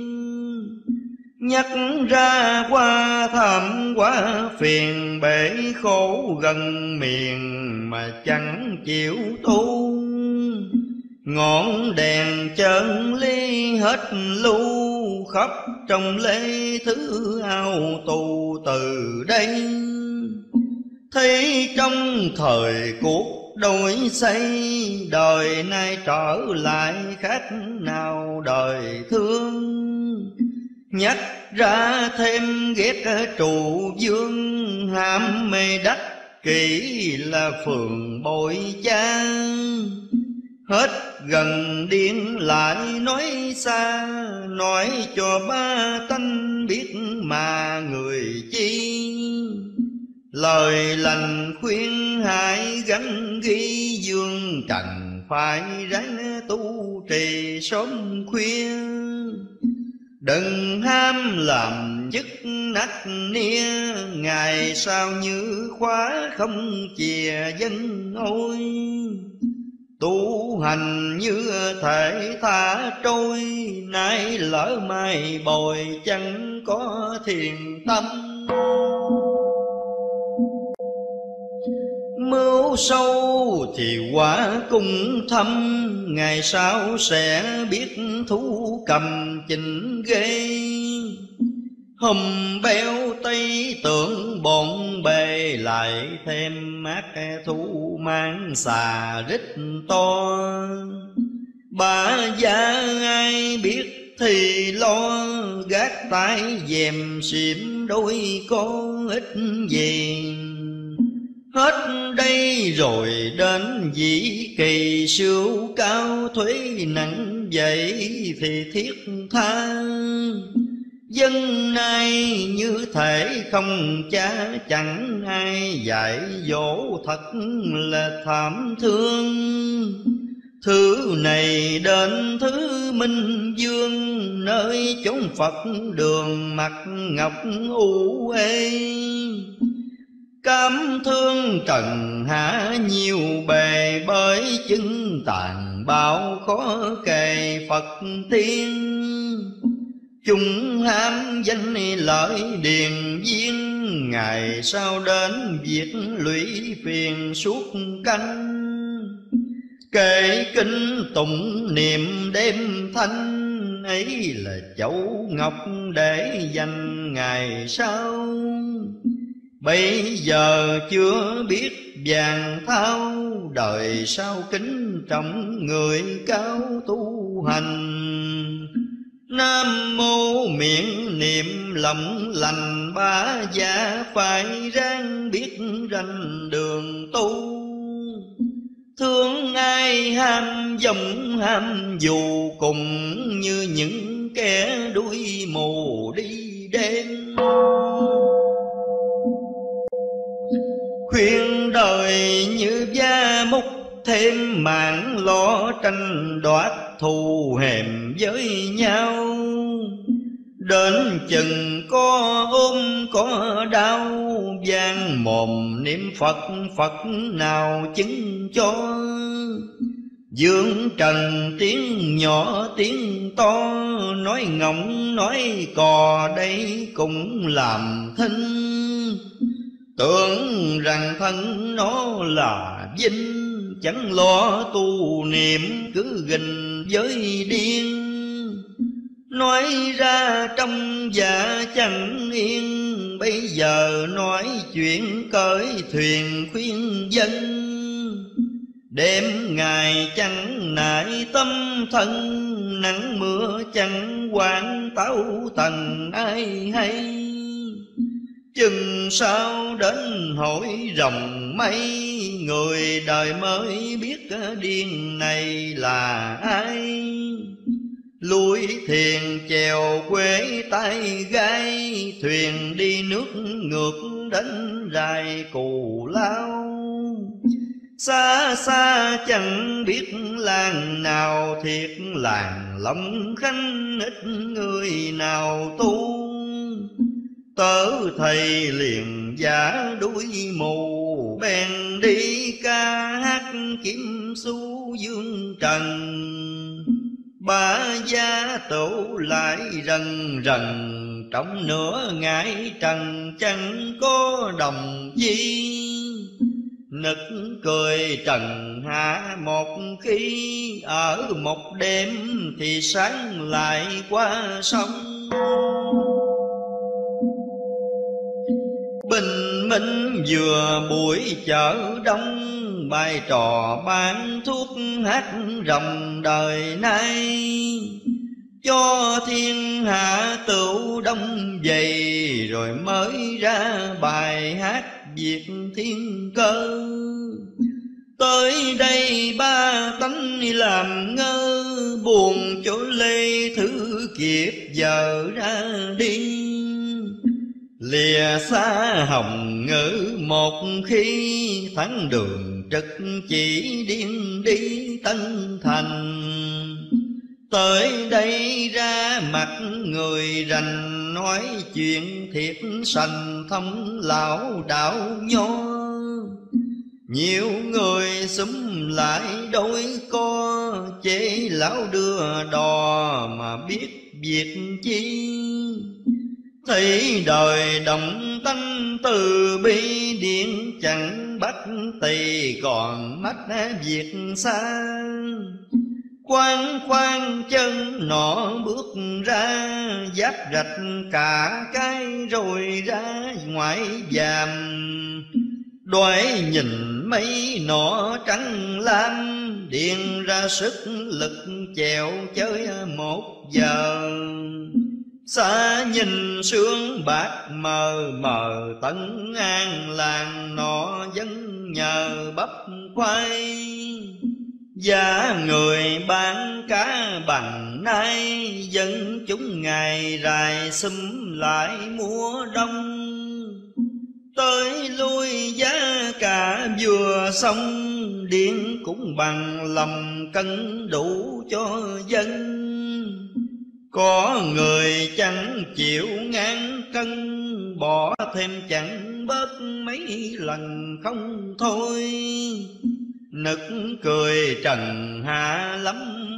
Nhắc ra qua thảm quá phiền, bể khổ gần miền mà chẳng chịu tu. Ngọn đèn chân ly hết lưu, khóc trong lễ thứ ao tù từ đây. Thấy trong thời cuộc đổi xây, đời nay trở lại khác nào đời thương. Nhắc ra thêm ghét trụ dương, ham mê đắc kỹ là phường bội cha. Hết gần điên lại nói xa, nói cho ba tánh biết mà người chi. Lời lành khuyên hãy gắn ghi, dương trần phải ráng tu trì sớm khuya. Đừng ham làm dứt nát nia, ngày sau như khóa không chìa dân ôi. Tu hành như thể thả trôi, nay lỡ mai bồi chẳng có thiền tâm. Mưu sâu thì quả cũng thâm, ngày sau sẽ biết thú cầm chỉnh ghê. Hùm béo tây tưởng bọn bề, lại thêm mát thú mang xà rít to. Bà già ai biết thì lo, gác tay dèm xỉm đôi có ích gì. Hết đây rồi đến dĩ kỳ, siêu cao thuế nặng vậy thì thiết tha. dân nay như thể không cha, chẳng ai dạy dỗ thật là thảm thương. Thứ này đến thứ Minh Dương, nơi chốn Phật đường mặt ngọc u ê. Cám thương trần hạ nhiều bề, bởi chứng tàn bạo khó kề Phật tiên. Chúng ham danh lợi điền viên, ngày sau đến việc lũy phiền suốt canh. Kệ kinh tụng niệm đêm thanh, ấy là châu ngọc để dành ngày sau. Bây giờ chưa biết vàng thao, đời sau kính trọng người cao tu hành. Nam mô miệng niệm lòng lành, ba gia phải ráng biết ranh đường tu. Thương ai ham dòng ham dù, cùng như những kẻ đuôi mù đi đêm. Khuyên đời như da múc thêm mạng, lo tranh đoạt thù hèm với nhau. Đến chừng có ôm có đau, vang mồm niệm Phật Phật nào chứng cho. Dương trần tiếng nhỏ tiếng to, nói ngọng nói cò đây cũng làm thinh. Tưởng rằng thân nó là vinh, chẳng lo tu niệm cứ gình với điên. Nói ra trong dạ chẳng yên, bây giờ nói chuyện cởi thuyền khuyên dân. Đêm ngày chẳng nại tâm thân, nắng mưa chẳng quản táo tần ai hay. Chừng sao đến hỏi rồng mây, người đời mới biết điên này là ai. Lui thuyền chèo quế tay gai, thuyền đi nước ngược đến rài cù lao. Xa xa chẳng biết làng nào, thiệt làng Long Khánh ít người nào tu. Tớ thầy liền giả đuôi mù, bèn đi ca hát kiếm xu dương trần. Ba gia tổ lại rần rần, trong nửa ngày trần chẳng có đồng chi. Nực cười trần hạ một khi, ở một đêm thì sáng lại qua sông. Bình minh vừa buổi chợ đông, bài trò bán thuốc hát rồng đời nay. Cho thiên hạ tựu đông dày, rồi mới ra bài hát việc thiên cơ. Tới đây ba tánh làm ngơ, buồn chỗ lê thứ kiếp giờ ra đi. Lìa xa hồng ngữ một khi, thẳng đường trực chỉ điên đi Tân Thành. Tới đây ra mặt người rành, nói chuyện thiệt sành thông lão đạo nho. Nhiều người xúm lại đôi co, chế lão đưa đò mà biết việc chi. Thấy đời động tâm từ bi, điển chẳng bắt tì còn mắt việc xa. Khoan khoan chân nọ bước ra, giáp rạch cả cái rồi ra ngoài vàm. Đói nhìn mấy nọ trắng lam, điên ra sức lực chèo chơi một giờ. Xa nhìn sương bạc mờ mờ, Tân An làng nọ vẫn nhờ bắp khoai. Giá người bán cá bằng nay, dân chúng ngày rài xúm lại mua đông. Tới lui giá cả vừa xong, điện cũng bằng lòng cân đủ cho dân. Có người chẳng chịu ngán cân, bỏ thêm chẳng bớt mấy lần không thôi. Nực cười trần hạ lắm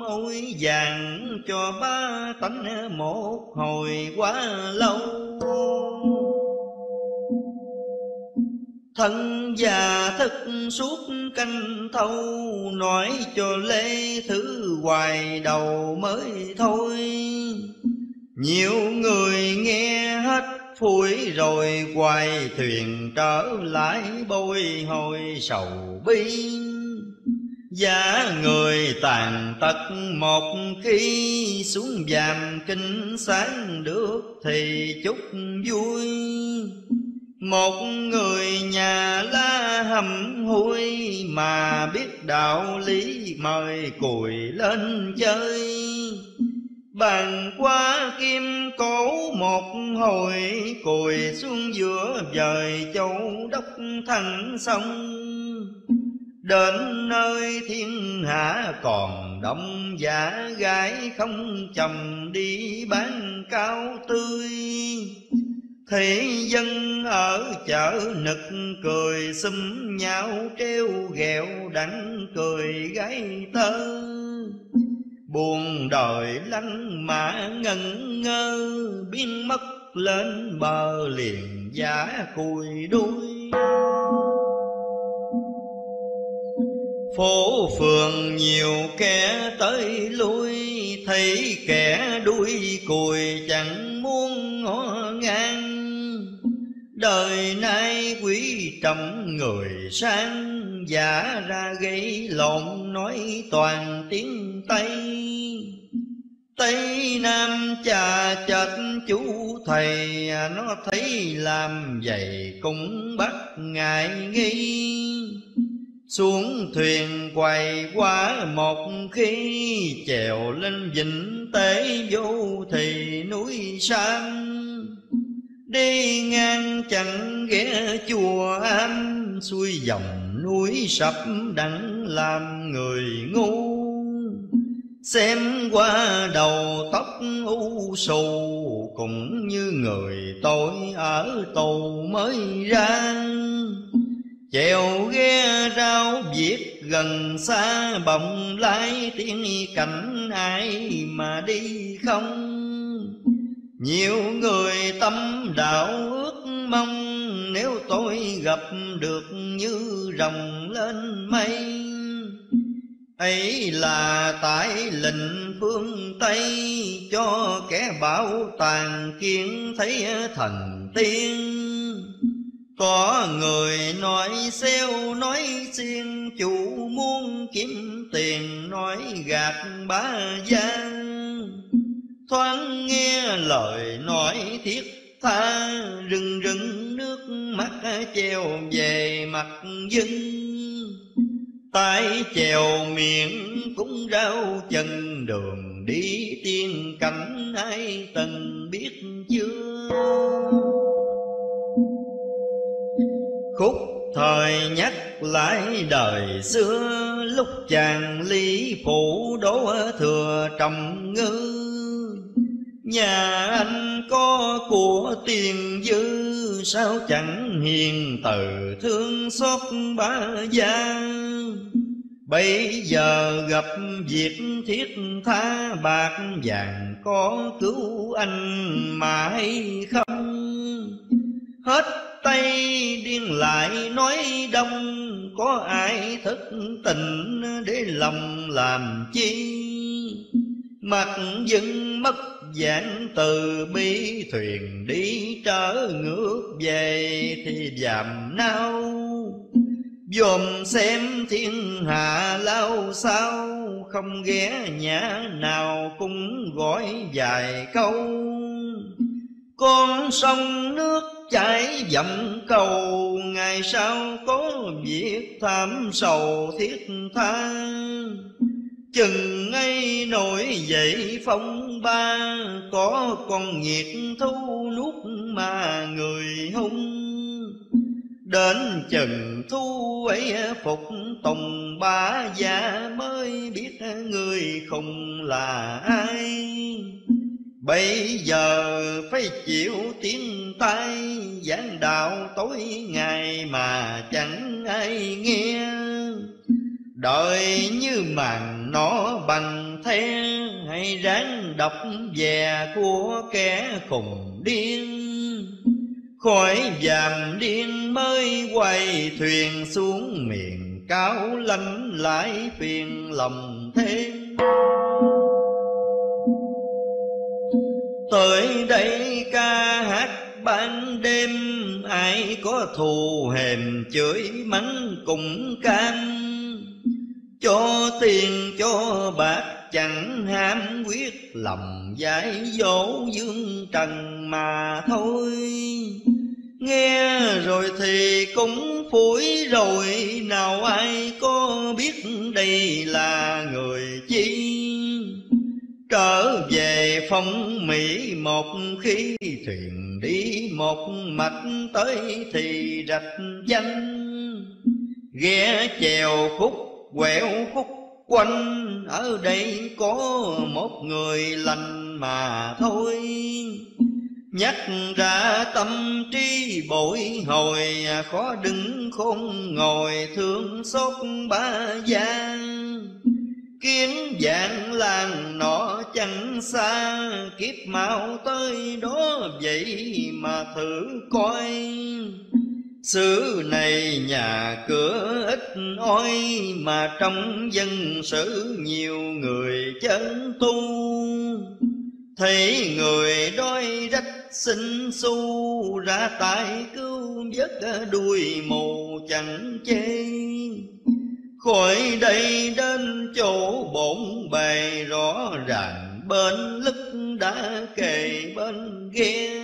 ôi vàng, cho ba tánh một hồi quá lâu. Thân già thức suốt canh thâu, nói cho lê thứ hoài đầu mới thôi. Nhiều người nghe hết phủi rồi quay thuyền trở lại bôi hồi sầu bi. Giá người tàn tật một khi, xuống vàm kinh sáng được thì chúc vui. Một người nhà la hầm hôi, mà biết đạo lý mời cùi lên chơi. Bàn qua kim cổ một hồi, cùi xuống giữa vời châu đốc thành sông. Đến nơi thiên hạ còn đông, giả gái không chồng đi bán cao tươi. Thị dân ở chợ nực cười, xúm nhau treo ghẹo đắng cười gái tơ. Buồn đời lăng mã ngẩn ngơ, biến mất lên bờ liền giả cùi đuôi. Phố phường nhiều kẻ tới lui, thấy kẻ đuôi cùi chẳng muốn ngó ngang. Đời nay quý trọng người sang, giả ra gây lộn nói toàn tiếng Tây. Tây Nam chà chệt chú thầy, nó thấy làm vậy cũng bắt ngại nghi. Xuống thuyền quay quá một khi, chèo lên vịnh Tế vô thì núi Sam. Đi ngang chẳng ghé chùa Am, xuôi dòng núi sập đắng làm người ngu. Xem qua đầu tóc u xù, cũng như người tôi ở tù mới ra. Chèo ghe rau viết gần xa, bồng lái tiếng cảnh ai mà đi không. Nhiều người tâm đạo ước mong, nếu tôi gặp được như rồng lên mây. Ấy là tại lệnh phương Tây, cho kẻ bảo tàng kiến thấy thần tiên. Có người nói xeo nói xiên, chủ muốn kiếm tiền nói gạt bá gian. Thoáng nghe lời nói thiết tha, rưng rưng nước mắt treo về mặt dân. Tay chèo miệng cũng rau chân, đường đi tiên cảnh ai từng biết chưa. Khúc thời nhắc lại đời xưa, lúc chàng Lý Phủ Đỗ Thừa trầm ngư. Nhà anh có của tiền dư, sao chẳng hiền từ thương xót bá gia. Bây giờ gặp việc thiết tha, bạc vàng có cứu anh mãi không. Hết Tây điên lại nói Đông, có ai thức tình để lòng làm chi. Mặt dưng mất giảng từ bi, thuyền đi trở ngược về thì dạm nao. Dòm xem thiên hạ lao sao, không ghé nhà nào cũng gọi vài câu. Con sông nước trái dậm cầu, ngày sau có việc tham sầu thiết tha. Chừng ấy nổi dậy phong ba, có con nhiệt thu nuốt mà người hung. Đến chừng thu ấy phục tùng ba gia, mới biết người khùng là ai. Bây giờ phải chịu tiếng tai, giảng đạo tối ngày mà chẳng ai nghe. Đợi như màn nó bằng the, hay ráng đọc về của kẻ khùng điên. Khỏi vàm điên mới quay thuyền xuống miền cao lánh, lại phiền lòng thêm. Tới đây ca hát ban đêm, ai có thù hèm chửi mắng cũng cam. Cho tiền cho bạc chẳng ham, quyết lòng giải dỗ dương trần mà thôi. Nghe rồi thì cũng phủi rồi, nào ai có biết đây là người chi. Trở về phong Mỹ một khi, thuyền đi một mạch tới thì rạch danh. Ghé chèo khúc quẹo khúc quanh, ở đây có một người lành mà thôi. Nhắc ra tâm trí bội hồi, khó đứng khôn ngồi thương xót ba gia. Kiến vạn làng nọ chẳng xa, kiếp mau tới đó vậy mà thử coi. Xứ này nhà cửa ít oi, mà trong dân sự nhiều người chấn tu. Thấy người đói rách xin xu, ra tay cứu vớt đuôi mù chẳng chê. Khỏi đây đến chỗ bổn bề, rõ ràng bên lức đã kề bên ghe.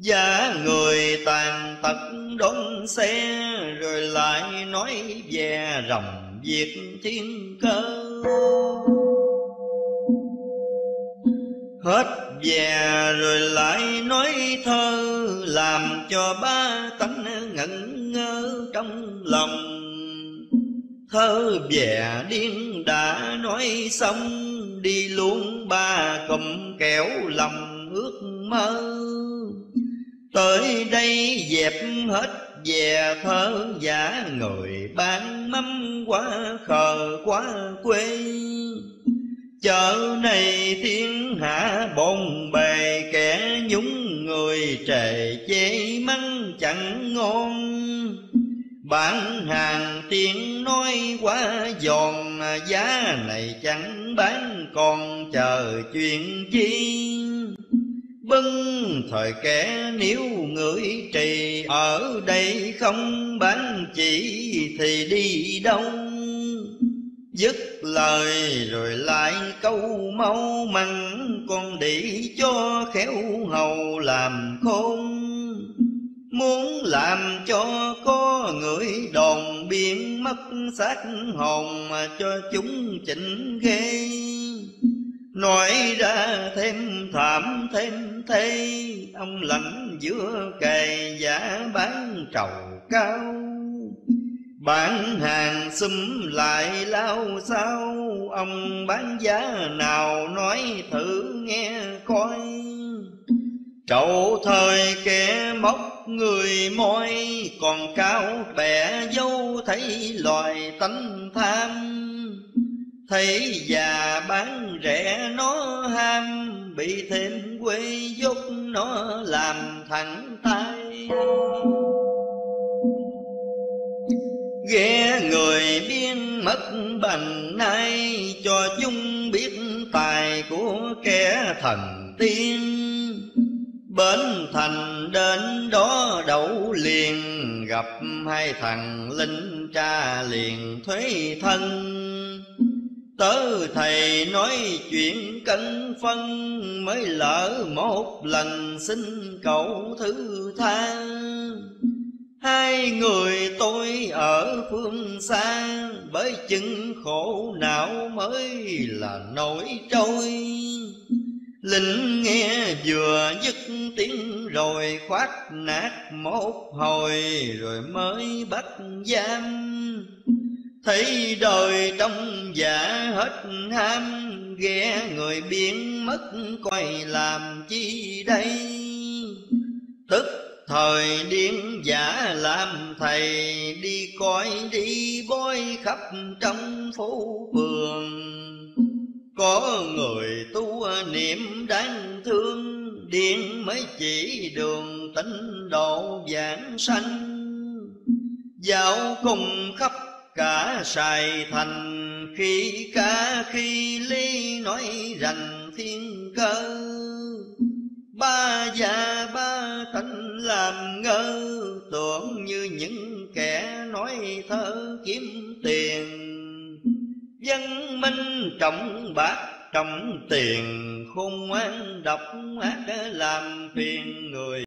Giá người tàn tật đón xe, rồi lại nói về rồng việc thiên cơ. Hết về rồi lại nói thơ, làm cho ba tánh ngẩn ngơ trong lòng. Thơ về điên đã nói xong, đi luôn ba cụm kẻo lòng ước mơ. Tới đây dẹp hết về thơ giả, người bán mắm quá khờ quá quê. Chợ này thiên hạ bồn bề, kẻ nhúng người trề chế mắng chẳng ngon. Bán hàng tiếng nói quá giòn, giá này chẳng bán còn chờ chuyện chi. Bưng thời kẻ nếu người trì, ở đây không bán chỉ thì đi đâu. Dứt lời rồi lại câu máu măng, con để cho khéo hầu làm khôn. Muốn làm cho có người đòn, biến mất xác hồn mà cho chúng chỉnh ghê. Nói ra thêm thảm thêm thây, ông lãnh giữa cày giả bán trầu cao. Bán hàng xúm lại lao sao, ông bán giá nào nói thử nghe coi. Trậu thời kẻ móc người môi, còn cao bẻ dâu thấy loài tánh tham. Thấy già bán rẻ nó ham, bị thêm quê dốt nó làm thẳng tay. Ghé người biên mất bằng nay, cho chúng biết tài của kẻ thần tiên. Bến thành đến đó đậu liền, gặp hai thằng linh tra liền thuế thân. Tớ thầy nói chuyện cẩn phân mới lỡ một lần, xin cậu thứ tha. Hai người tôi ở phương xa, bởi chứng khổ não mới là nỗi trôi. Linh nghe vừa dứt tiếng rồi, khoát nát một hồi rồi mới bắt giam. Thấy đời trong giả hết ham, ghé người biến mất quay làm chi đây. Tức thời điên giả làm thầy, đi coi đi bói khắp trong phố phường. Có người tu niệm đáng thương, điên mới chỉ đường tịnh độ vãng sanh. Dạo cùng khắp cả Sài Thành, khi cá khi lý nói rành thiên cơ. Ba già ba tánh làm ngơ, tưởng như những kẻ nói thơ kiếm tiền. Văn minh trọng bạc trọng tiền, khôn ngoan độc ác làm phiền người.